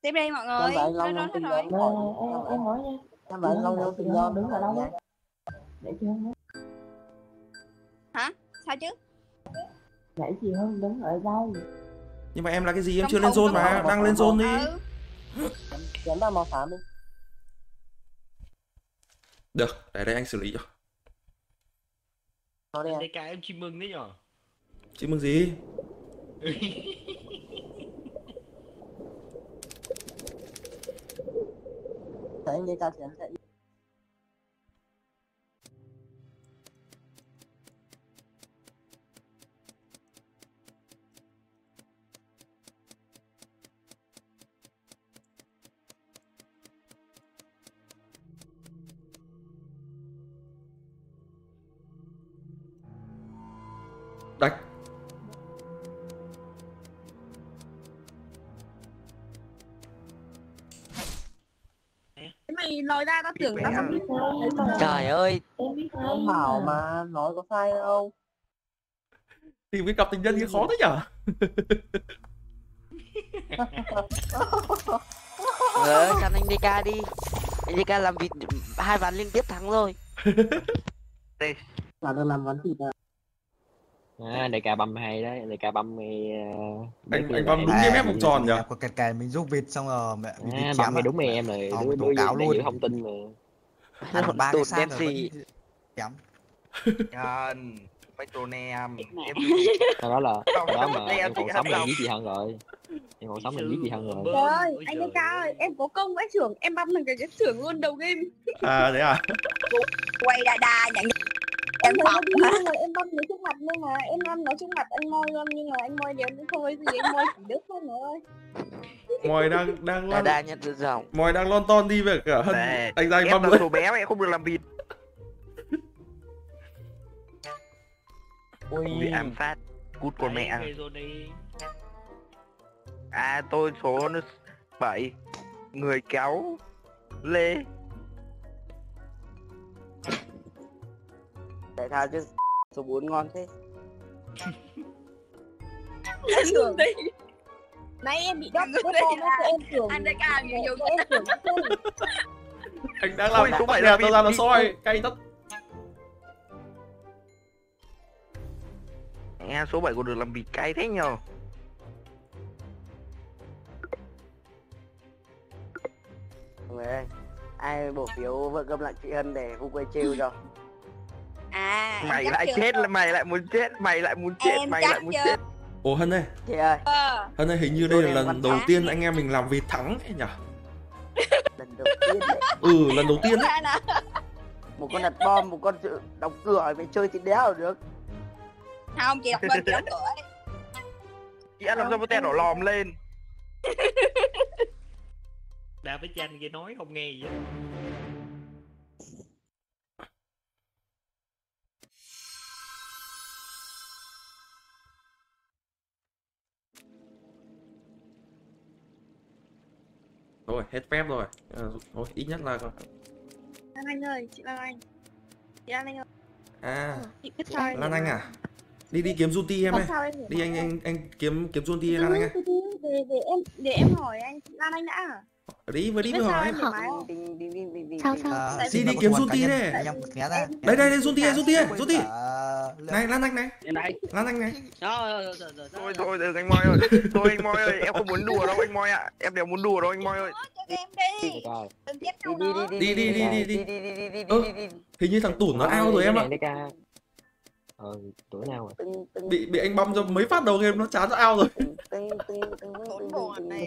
Tiếp đi mọi người. Lên đó rồi. Em em hỏi nha. Em bảo Long Nhong tình do đứng ở đâu đấy? Để chưa không? Hả? Sao chứ? Nãy chị Hưng đứng ở đâu? Nhưng mà em là cái gì? Em chưa lên zone mà, đang lên zone đi. Chém vào màu xám đi. Được, để đây anh xử lý cho. Thôi đi anh. Cái em chim mừng đấy nhở? Chim mừng gì? Thấy anh đê ca chém chạy. Đạch. Mày nói ra tao tưởng tao không biết không. Trời ơi, không bảo mà nói có sai đâu. Tìm cái cặp tình nhân kia khó thế nhở. Ờ, cho anh đê ca đi. Anh đê ca làm vịt hai ván liên tiếp thắng rồi. Đây, là được làm ván vịt à. À, đê ca băm hay đấy, đê ca băm thì... Anh, anh băm đúng cái mép vòng tròn nhờ. Có kẹt kè mình giúp vịt xong rồi mẹ vịt à, chém. Băm đúng mày em rồi, đứa đứa giữ thông tin mà. Anh còn ba cái sát rồi vẫn chém. Nhân, Petroneum. Sau đó là, sau đó mà em còn sống mình giết chị Hân rồi. Em còn sống mình giết chị Hân rồi. Trời ơi, anh đê ca ơi, em có công với trưởng, em băm thằng cái trưởng luôn đầu game. À, thế à? Quay đà đà nhảy. Em băm em băm nó trước mặt luôn mà em băm nó trước mặt anh Môi luôn, nhưng mà anh Môi đều cũng không ấy gì, anh Môi chỉ đứt thôi mày ơi. Môi đang đang lon đa nhận rộng. Môi đang lon ton đi về cả Hân. Anh ra anh băm nó. Đồ bé mà em không được làm vịt. Ui bị ám sát. Cút con mẹ. À tôi số bảy. Người kéo Lê. Tại sao chứ số bốn ngon thế? Anh tưởng đi. Nãy em bị đắp bớt con đó, em tưởng anh đã càng nhiều nhiều em tưởng anh đang làm số bảy nè, tao ra nó soi, cay tất. Nghe số bảy còn được làm vịt cay thế nhờ. Mọi người ơi, ai bỏ phiếu vợ gâm lại chị Hân để hút quay trêu cho. À, mày lại chết là mày lại muốn chết, mày lại muốn chết, em mày lại muốn chưa? Chết. Ồ Hân ơi. Chị ơi. Hân ơi, hình như tôi đây là lần đầu tiên anh em mình làm vịt thắng ấy nhỉ? Lần đầu tiên đấy. Ừ, lần đầu tiên đấy. Một con đặt bom, một con đóng cửa mày chơi thì đéo được. Không, chị đọc bên đóng cửa ấy. Chị ăn làm sao có tên đỏ lòm lên. Đa với Chanh kia nói không nghe gì vậy. Rồi, hết phép rồi. À, rồi, ít nhất là... Lan Anh ơi, chị Lan Anh. Chị Lan Anh ơi. À, chị biết sao Lan Anh à? Đi đi kiếm Junti em ơi. Đi anh, anh anh kiếm kiếm Junti Lan Anh ơi. Để, để, em, để em hỏi anh, Lan Anh đã à? Đi mà đi mà hỏi. Sao sao? Đi đi kiếm Junti đây. Đây đây đây, Junti đây, Junti đây, Junti. Này, Lan Anh này. Lan Anh này. Thôi thôi, được anh Moi ơi. Thôi anh Moi ơi, em không muốn đùa đâu anh Moi ạ. Em đều muốn đùa đâu anh Moi ơi. Đi đi đi đi đi đi đi đi. Hình như thằng Tủn nó ao rồi em ạ. Ờ, tối nào rồi. Bị bị anh băm cho mấy phát đầu game nó chán nó ao rồi.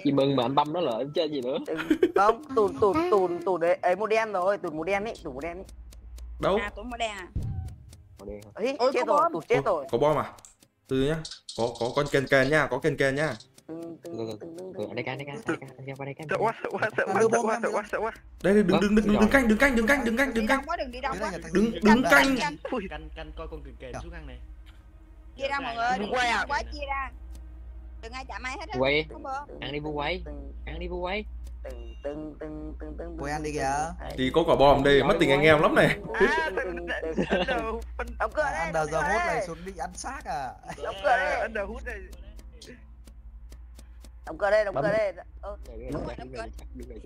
Chị mừng mà anh băm nó là em chơi gì nữa. Không, Tủn Tủn Tủn Tủn đấy, ấy màu đen rồi, Tủn màu đen ấy, Tủn màu đen ấy. Đâu? À, Tủn màu đen à? Màu đen. Ấy, chết rồi, Tủn chết rồi. Có bom à? Từ nhá. Có có con kèn kèn nha, có kèn kèn nha. Đây cá, đây cá, đây cá, đây qua đây cá. Quá, quá, quá, quá, quá. Đây đây, đứng đứng đứng đứng canh, đứng canh, đứng canh, đứng canh, đứng canh. Đứng đứng canh. Canh canh coi con kèn kèn xuống ăn này. Chia ra mọi người, đừng quay quá chia ra. Đừng ai chạm ai hết á. Quay. Ăn đi bu quay. Ăn đi bu quay. Từng từng từng từng từng. Quay ăn đi kìa. Thì có quả bom đây, mất tình anh em lắm này. Ông cửa đây. Under giờ hút này xuống đi ăn xác à. Ông cửa đây, under hút đây. Đóng cửa đây, đóng cửa đây. Đóng cửa đây, đóng cửa đây.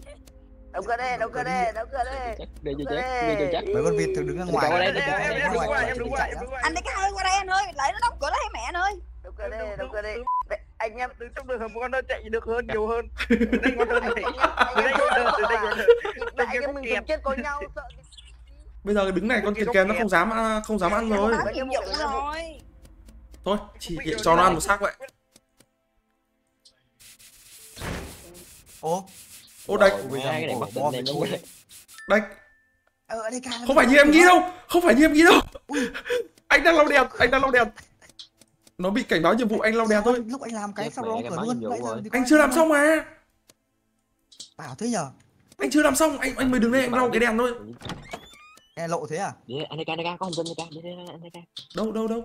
Đóng cửa đây, đóng cửa đây, đóng cửa đây. Để cho chắc, để cho chắc. Mấy con vịt thường đứng ra ngoài. Em đứng ngoài, em đứng ngoài. Anh đê ca ơi, qua đây anh ơi, lấy nó đóng cửa đấy mẹ anh ơi. Đóng cửa đây, đóng cửa đây. Anh em từ trong đường hầm con nó chạy được hơn, nhiều hơn. Đây con hơn này. Đây con hơn, từ đây con hơn. Tại em mình cùng chết có nhau sợ. Bây giờ đứng này con kẹt kèn nó không dám không dám ăn rồi. Thôi, chỉ cho nó ăn một xác vậy. Ô, ô Đạch, Đạch, không phải như em nghĩ đâu, không phải như em nghĩ đâu. Anh đang lau đèn, anh đang lau đèn. Nó bị cảnh báo nhiệm vụ anh lau đèn thôi. Lúc anh làm cái xong đó cửa luôn. Anh chưa làm xong mà. Bảo thế nhờ. Anh chưa làm xong, anh anh mới đứng đây anh lau cái đèn thôi. Nghe lộ thế à? Anh đê ca, đê ca, có hình dân đê ca. Đâu, đâu, đâu.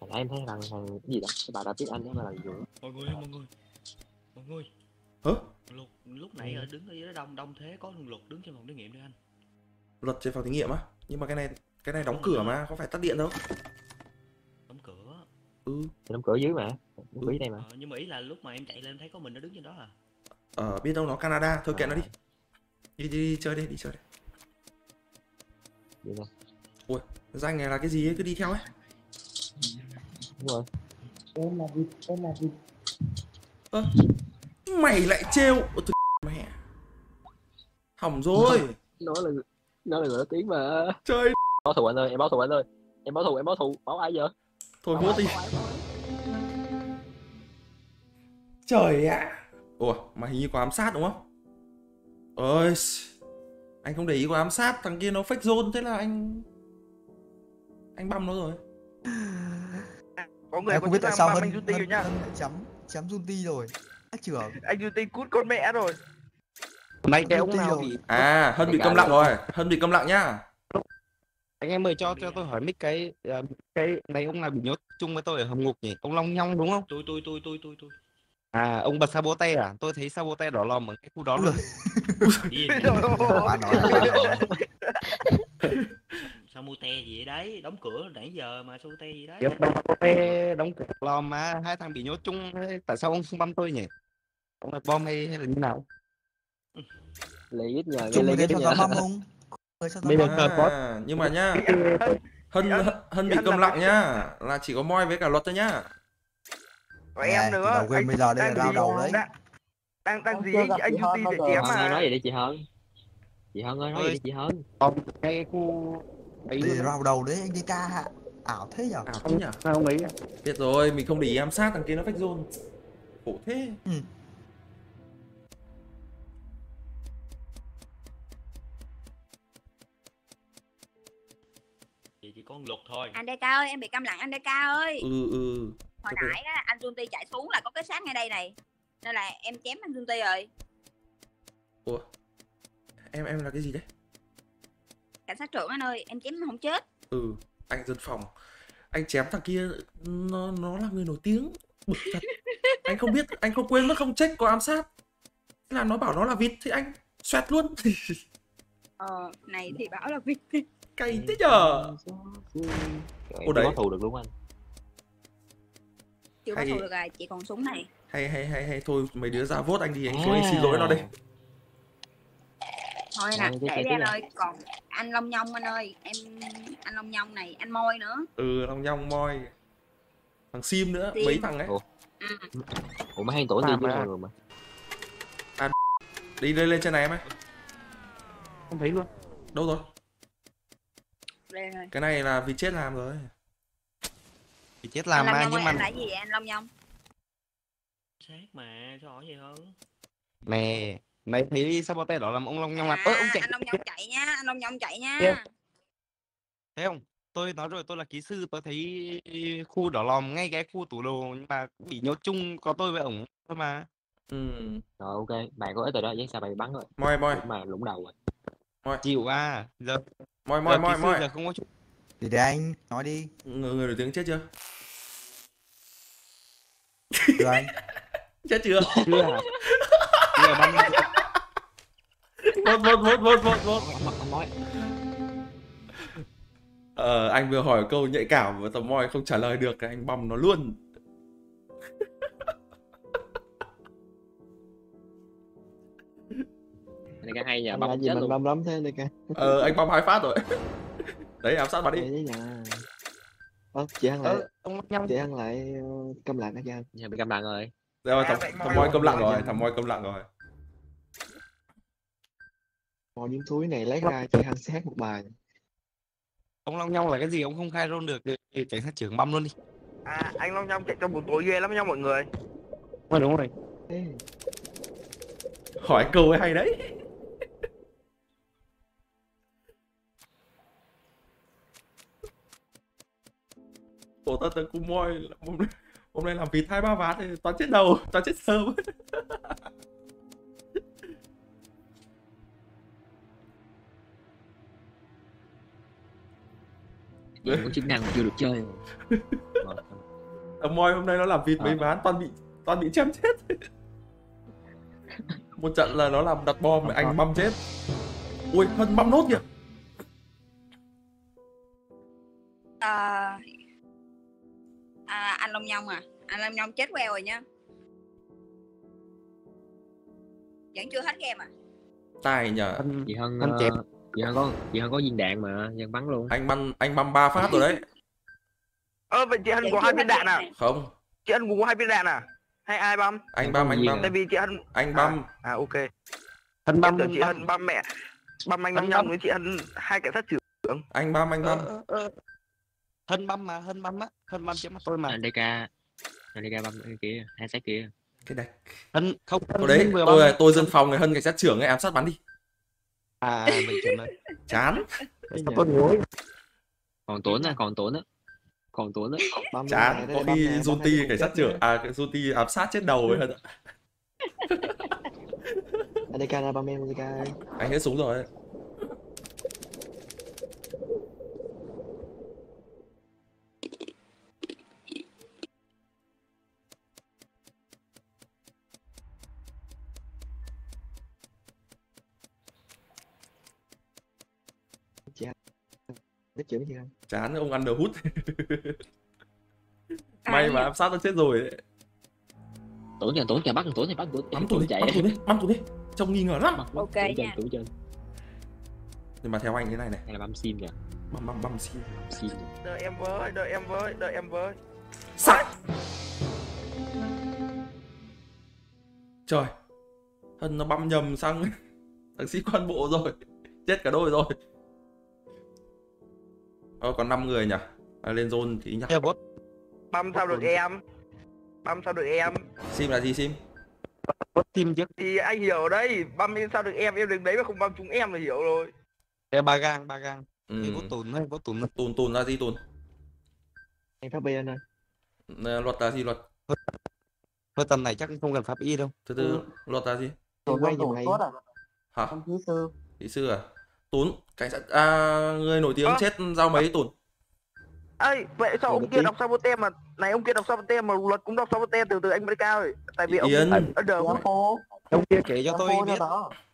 Hồi nãy em thấy thằng gì đó, bà đã biết anh mà là gì. Mọi người, mọi người. Mọi người, Hả? Lục lúc nãy ở đứng ở dưới đó đông đông thế, có thằng Lục đứng trong phòng thí nghiệm đấy anh. Lật trên phòng thí nghiệm á? Nhưng mà cái này cái này đóng không cửa rồi. Mà có phải tắt điện đâu. Đóng cửa. Ừ. Đóng cửa dưới mà. Đóng cửa dưới đây mà. Ờ, nhưng mà ý là lúc mà em chạy lên thấy có mình nó đứng trên đó à? Ờ biết đâu nó Canada, thôi à. Kệ nó đi. Đi, đi. Đi đi chơi đi, đi chơi đi. Đi đâu? Ui, danh này là cái gì ấy, cứ đi theo ấy. Đúng rồi. Em là vịt, em là vịt. Ơ, à, mày lại trêu. Ôi thực mẹ. Hỏng rồi. Nó là nó là người nói tiếng mà. Chơi. Báo thù anh ơi, em báo thù anh ơi. Em báo thù, em báo thù, báo ai giờ? Thôi vô đi. Trời ạ. À. Ủa, mà hình như có ám sát đúng không? Ơi, anh không để ý có ám sát, thằng kia nó fake zone thế là anh anh băm nó rồi. Có người không biết tại sao hơn, hơn, hơn nhá. Chấm chấm Junti rồi. Á trưởng. Anh Junti cút con mẹ rồi. Nay kéo nào bị à, Hân bị câm lặng rồi. Hân bị câm lặng nhá. Anh em ơi cho cho tôi hỏi mic cái cái này ông nào bị nhốt chung với tôi ở hầm ngục nhỉ? Ông Long Nhong đúng không? Tôi tôi tôi tôi tôi tôi. À, ông bật Sabote à? Tôi thấy Sabote đỏ lòm ở cái khu đó luôn. Sabote gì đấy, đóng cửa nãy giờ mà Sabote gì đấy. Sabote đóng cửa lòm mà hai thằng bị nhốt chung, tại sao ông không băm tôi nhỉ? Ông là bom hay là như nào? Lấy ít nhờ, lấy ít nhờ. Bây giờ à, nhưng mà nhá, Hân Hân bị câm lặng nhá, là chỉ có Moi với cả Luật thôi nhá. Rồi em nữa. Đầu game bây giờ đây là đau đầu đấy. Đang đang gì anh Duty để chém mà. Nói gì đi chị Hân. Chị Hân ơi, nói gì đi chị Hân. Ông cái khu bị rau đầu đấy anh đê ca hả? Ảo thế nhở? Ảo thế nhở? Sao không nghĩ? Biết rồi, mình không để ý ám sát thằng kia nó fake zone. Khổ thế. Ừ. Chị chỉ có con Lục thôi. Anh đê ca ơi, em bị câm lặng anh đê ca ơi. Ừ ừ. Hồi okay. Nãy á, anh Junti chạy xuống là có cái xác ngay đây này. Nên là em chém anh Junti rồi. Ủa? Em em là cái gì đấy? Cảnh sát trưởng anh ơi, em chém nó không chết. Ừ, anh dân phòng. Anh chém thằng kia, nó nó là người nổi tiếng. Bực thật. Anh không biết, anh không quên mất không check có ám sát. Thế là nó bảo nó là vịt thì anh xoẹt luôn. Ờ, này thì bảo là vịt. Cày thế nhờ. Ủa đấy. Có thù được luôn anh. Chưa bắt hay... được rồi, chỉ còn súng này. Hay hay hay hay thôi mấy đứa ra vốt anh đi, anh xuống à. Anh xin lỗi nó đây. Thôi nè, để em ơi, còn anh Long Nhong anh ơi, em anh Long Nhong này, anh Moi nữa. Ừ, Long Nhong Moi. Thằng Sim nữa, Sim. Mấy thằng ấy. Ủa. Ừ. Ủa mấy anh tổ gì mà. Rồi mà. À, đi lên lên trên này em ơi. Không thấy luôn. Đâu rồi? Lên rồi. Cái này là vì chết làm rồi. Thì chết làm mà nhưng mà lại gì vậy anh Long Nhong? Xác mà sao hỏi gì hơn? Nè, mày thấy Sabote đó làm ông Long Nhong à, là ớ ông chạy. Anh Long Nhong chạy nha, anh Long Nhong chạy nha. Yeah. Thấy không? Tôi nói rồi tôi là kỹ sư, tôi thấy khu đỏ lòm ngay cái khu tủ đồ nhưng mà bị nhốt chung có tôi với ổng thôi mà. Ừ. Rồi ok, mày có ích rồi đó, vậy sao mày bắn rồi. Moi moi mà lũng đầu rồi. Moi chịu à, giờ moi moi moi moi giờ không có chút. Thì để anh nói đi. Người người nổi tiếng chết chưa? Chưa anh. Chết chưa? Chưa hả? Chưa bắn. Vốt vốt vốt vốt vốt vốt. Ờ anh vừa hỏi câu nhạy cảm mà tầm Moi không trả lời được, anh băm nó luôn. Này cái hay nhờ, băm gì mình băm lắm thế này cái. Ờ anh băm hai phát rồi. Đấy ám sát bà đi. Ơ chị ăn lại. Chị ăn lại câm lặng đã cho anh. Dạ bị câm lặng rồi. Rồi thằng thằng Moi câm lặng rồi, thằng Moi câm lặng rồi. Moi những túi này lấy ra chị ăn xét một bài. Ông Long Nhong là cái gì ông không khai rôn được thì cảnh sát trưởng băm luôn đi. À anh Long Nhong chạy trong buồn tối ghê lắm nha mọi người. Ôi đúng rồi. Hỏi câu ấy hay đấy. Ủa ta tớ cũng Moi hôm nay, hôm nay làm vịt hai ba ván thì toàn chết đầu, toàn chết sớm. Có chức năng chưa được chơi. Moi hôm nay nó làm vịt mấy ván toàn bị toàn bị chém chết. một trận là nó làm đặt bom mà anh băm chết. Ui, hơn băm nốt kìa. À, à, anh Long Nhông à, anh Long Nhông chết queo rồi nhá. Vẫn chưa hết game à? Tài nhờ. Anh chị Hân, anh chẹp. Chị Hân có, chị Hân có viên đạn mà, Hân bắn luôn. Anh băm, anh băm ba phát rồi đấy. Ơ, vậy chị Hân có hai viên đạn à? Không. Chị Hân có hai viên đạn à? Hay ai băm? Anh băm, anh băm. Tại vì chị Hân, anh băm. À, ok. Hân băm, chị Hân băm mẹ. Băm anh Long Nhông với chị Hân hai cảnh sát trưởng. Anh băm, anh băm. Hân băm mà, Hân băm á, Hân băm chém mặt tôi mà. Anh đê ca, anh đê ca băm cái kia, hai xác kia. Cái này. Hân không. Hân đấy, vừa tôi là tôi dân phòng này, Hân cảnh sát trưởng ấy ám sát bắn đi. À, mình chém đấy. Chán. Sao có nhối. Còn Tuấn à, còn Tuấn á. Còn Tuấn á. Chán, có đi Duty cảnh sát trưởng, à Duty ám sát chết đầu ấy Hân ạ. Anh đê ca ra băm em, đê ca. Anh hết súng rồi. Chuyện gì không? Chán ông ăn đồ hút. May mà ám sát nó chết rồi đấy. Tổn kìa, tổn kìa, bắt tổn thì bắt tổn. Bắn tụi đi, chạy đi, bắn tụi đi. Trông nghi ngờ lắm. Ok nha. Nhưng mà theo anh thế này này, hay là băm sim kìa. Băm băm băm sim, sim. Đợi em với, đợi em với, đợi em với. Sao? Trời. Hân nó băm nhầm sang thằng sĩ quan bộ rồi. Chết cả đôi rồi. Ờ, còn năm người nhỉ? À, lên zone thì nhỉ? Băm sao được em? Băm sao được em? Sim là gì sim? Sim chứ. Thì anh hiểu đấy, băm sao được em, em đứng đấy mà không băm chúng em là hiểu rồi. Em ba gang, ba gang. Ừ. Thì có tùn đấy, có tùn đấy. Tùn, tùn ra gì tùn? Anh pháp y anh ơi. À, luật là gì luật? Thôi tầm này chắc không cần pháp y đâu. Từ từ, ừ. Luật là gì? Tùn quay tổ này. Hả? Không thí sư. Thí sư à? Tún, cảnh sát, à, người nổi tiếng à, chết giao mấy Tún. Ê, vậy sao ông kia đọc sao tem mà, này ông kia đọc sao tem mà luật cũng đọc sao tem, từ từ anh mới cao rồi. Tại vì ông, ông, ông kia kể cho tôi biết.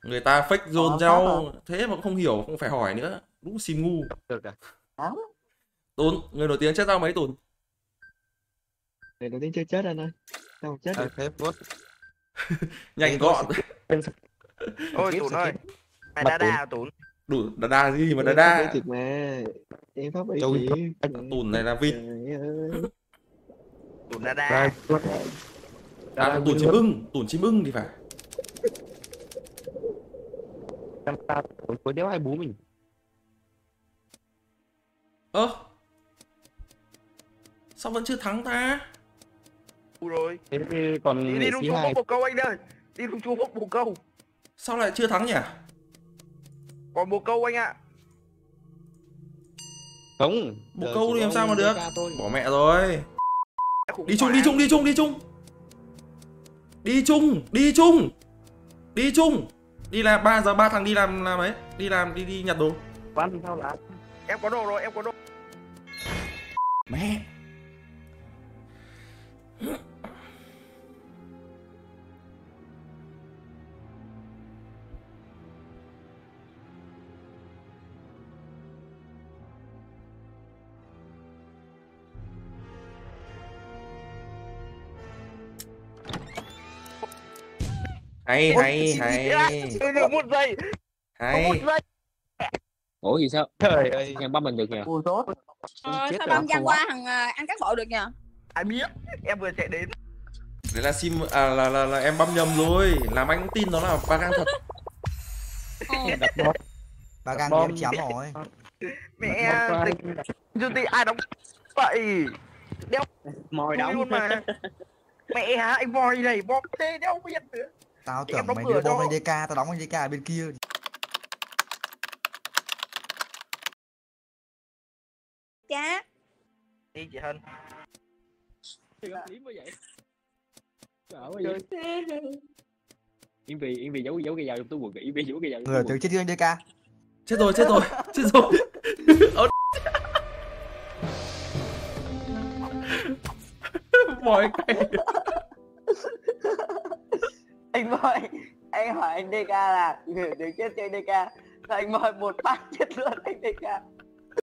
Người ta fake zone giao, thế mà cũng không hiểu, không phải hỏi nữa. Đúng xìm ngu. Tún, người nổi tiếng chết giao mấy Tún? Người nổi tiếng chưa chết anh ơi. Sao chết được. Nhanh gọn. Ôi Tún ơi. Mày đá đa Tún. Đủ đa đa gì mà đa đa. Em pháp ấy gì. Tùn này là vịt. Tùn đa đa. À Tùn chim ưng. Tùn chim ưng thì phải. Đang ta có đéo hai bố mình. Ơ sao vẫn chưa thắng ta? Ui rồi. Thế còn đi đúng chú bốc một câu anh ơi. Đi đúng chú bốc một câu. Sao lại chưa thắng nhỉ? Còn bồ câu anh ạ. À. Không, bồ câu thì làm sao mà được. Bỏ mẹ rồi. Đi chung, đi chung, đi chung, đi chung. Đi chung, đi chung. Đi chung. Đi làm ba giờ ba thằng đi làm làm ấy, đi làm đi đi nhặt đồ. Bán sao là. Em có đồ rồi, em có đồ. Mẹ. Hay hay hay. Một giây. Hay. Ủa gì sao? Trời ơi, thằng băm mình được nhỉ? Ui tốt. Ờ, sao băm ra qua thằng ăn cán bộ được nhỉ? Ai biết, em vừa chạy đến. Đấy là sim à, là là là em băm nhầm rồi, làm anh cũng tin nó là ba gang thật. Ba gang em chấm rồi. Mẹ Duty ai đóng vậy? Đéo mồi đóng mà. Mẹ hả, anh voi này bóp thế đéo biết nữa. Tao tưởng mày đưa bom lên đê ca, tao đóng lên đê ca ở bên kia. Chá. Đi chị Hân. Thì gặp lý mới vậy. Sợ quá vậy. Yên Vì, Yên Vì giấu giấu cái dao trong túi quần kìa, Yên Vì giấu cái dao. Người tưởng chết chưa anh đê ca. Chết rồi, chết rồi, chết rồi. Mọi cái. Anh voi, anh hỏi anh đê ca là người đứng chết chơi đê ca, anh mời một phát chết luôn anh đê ca.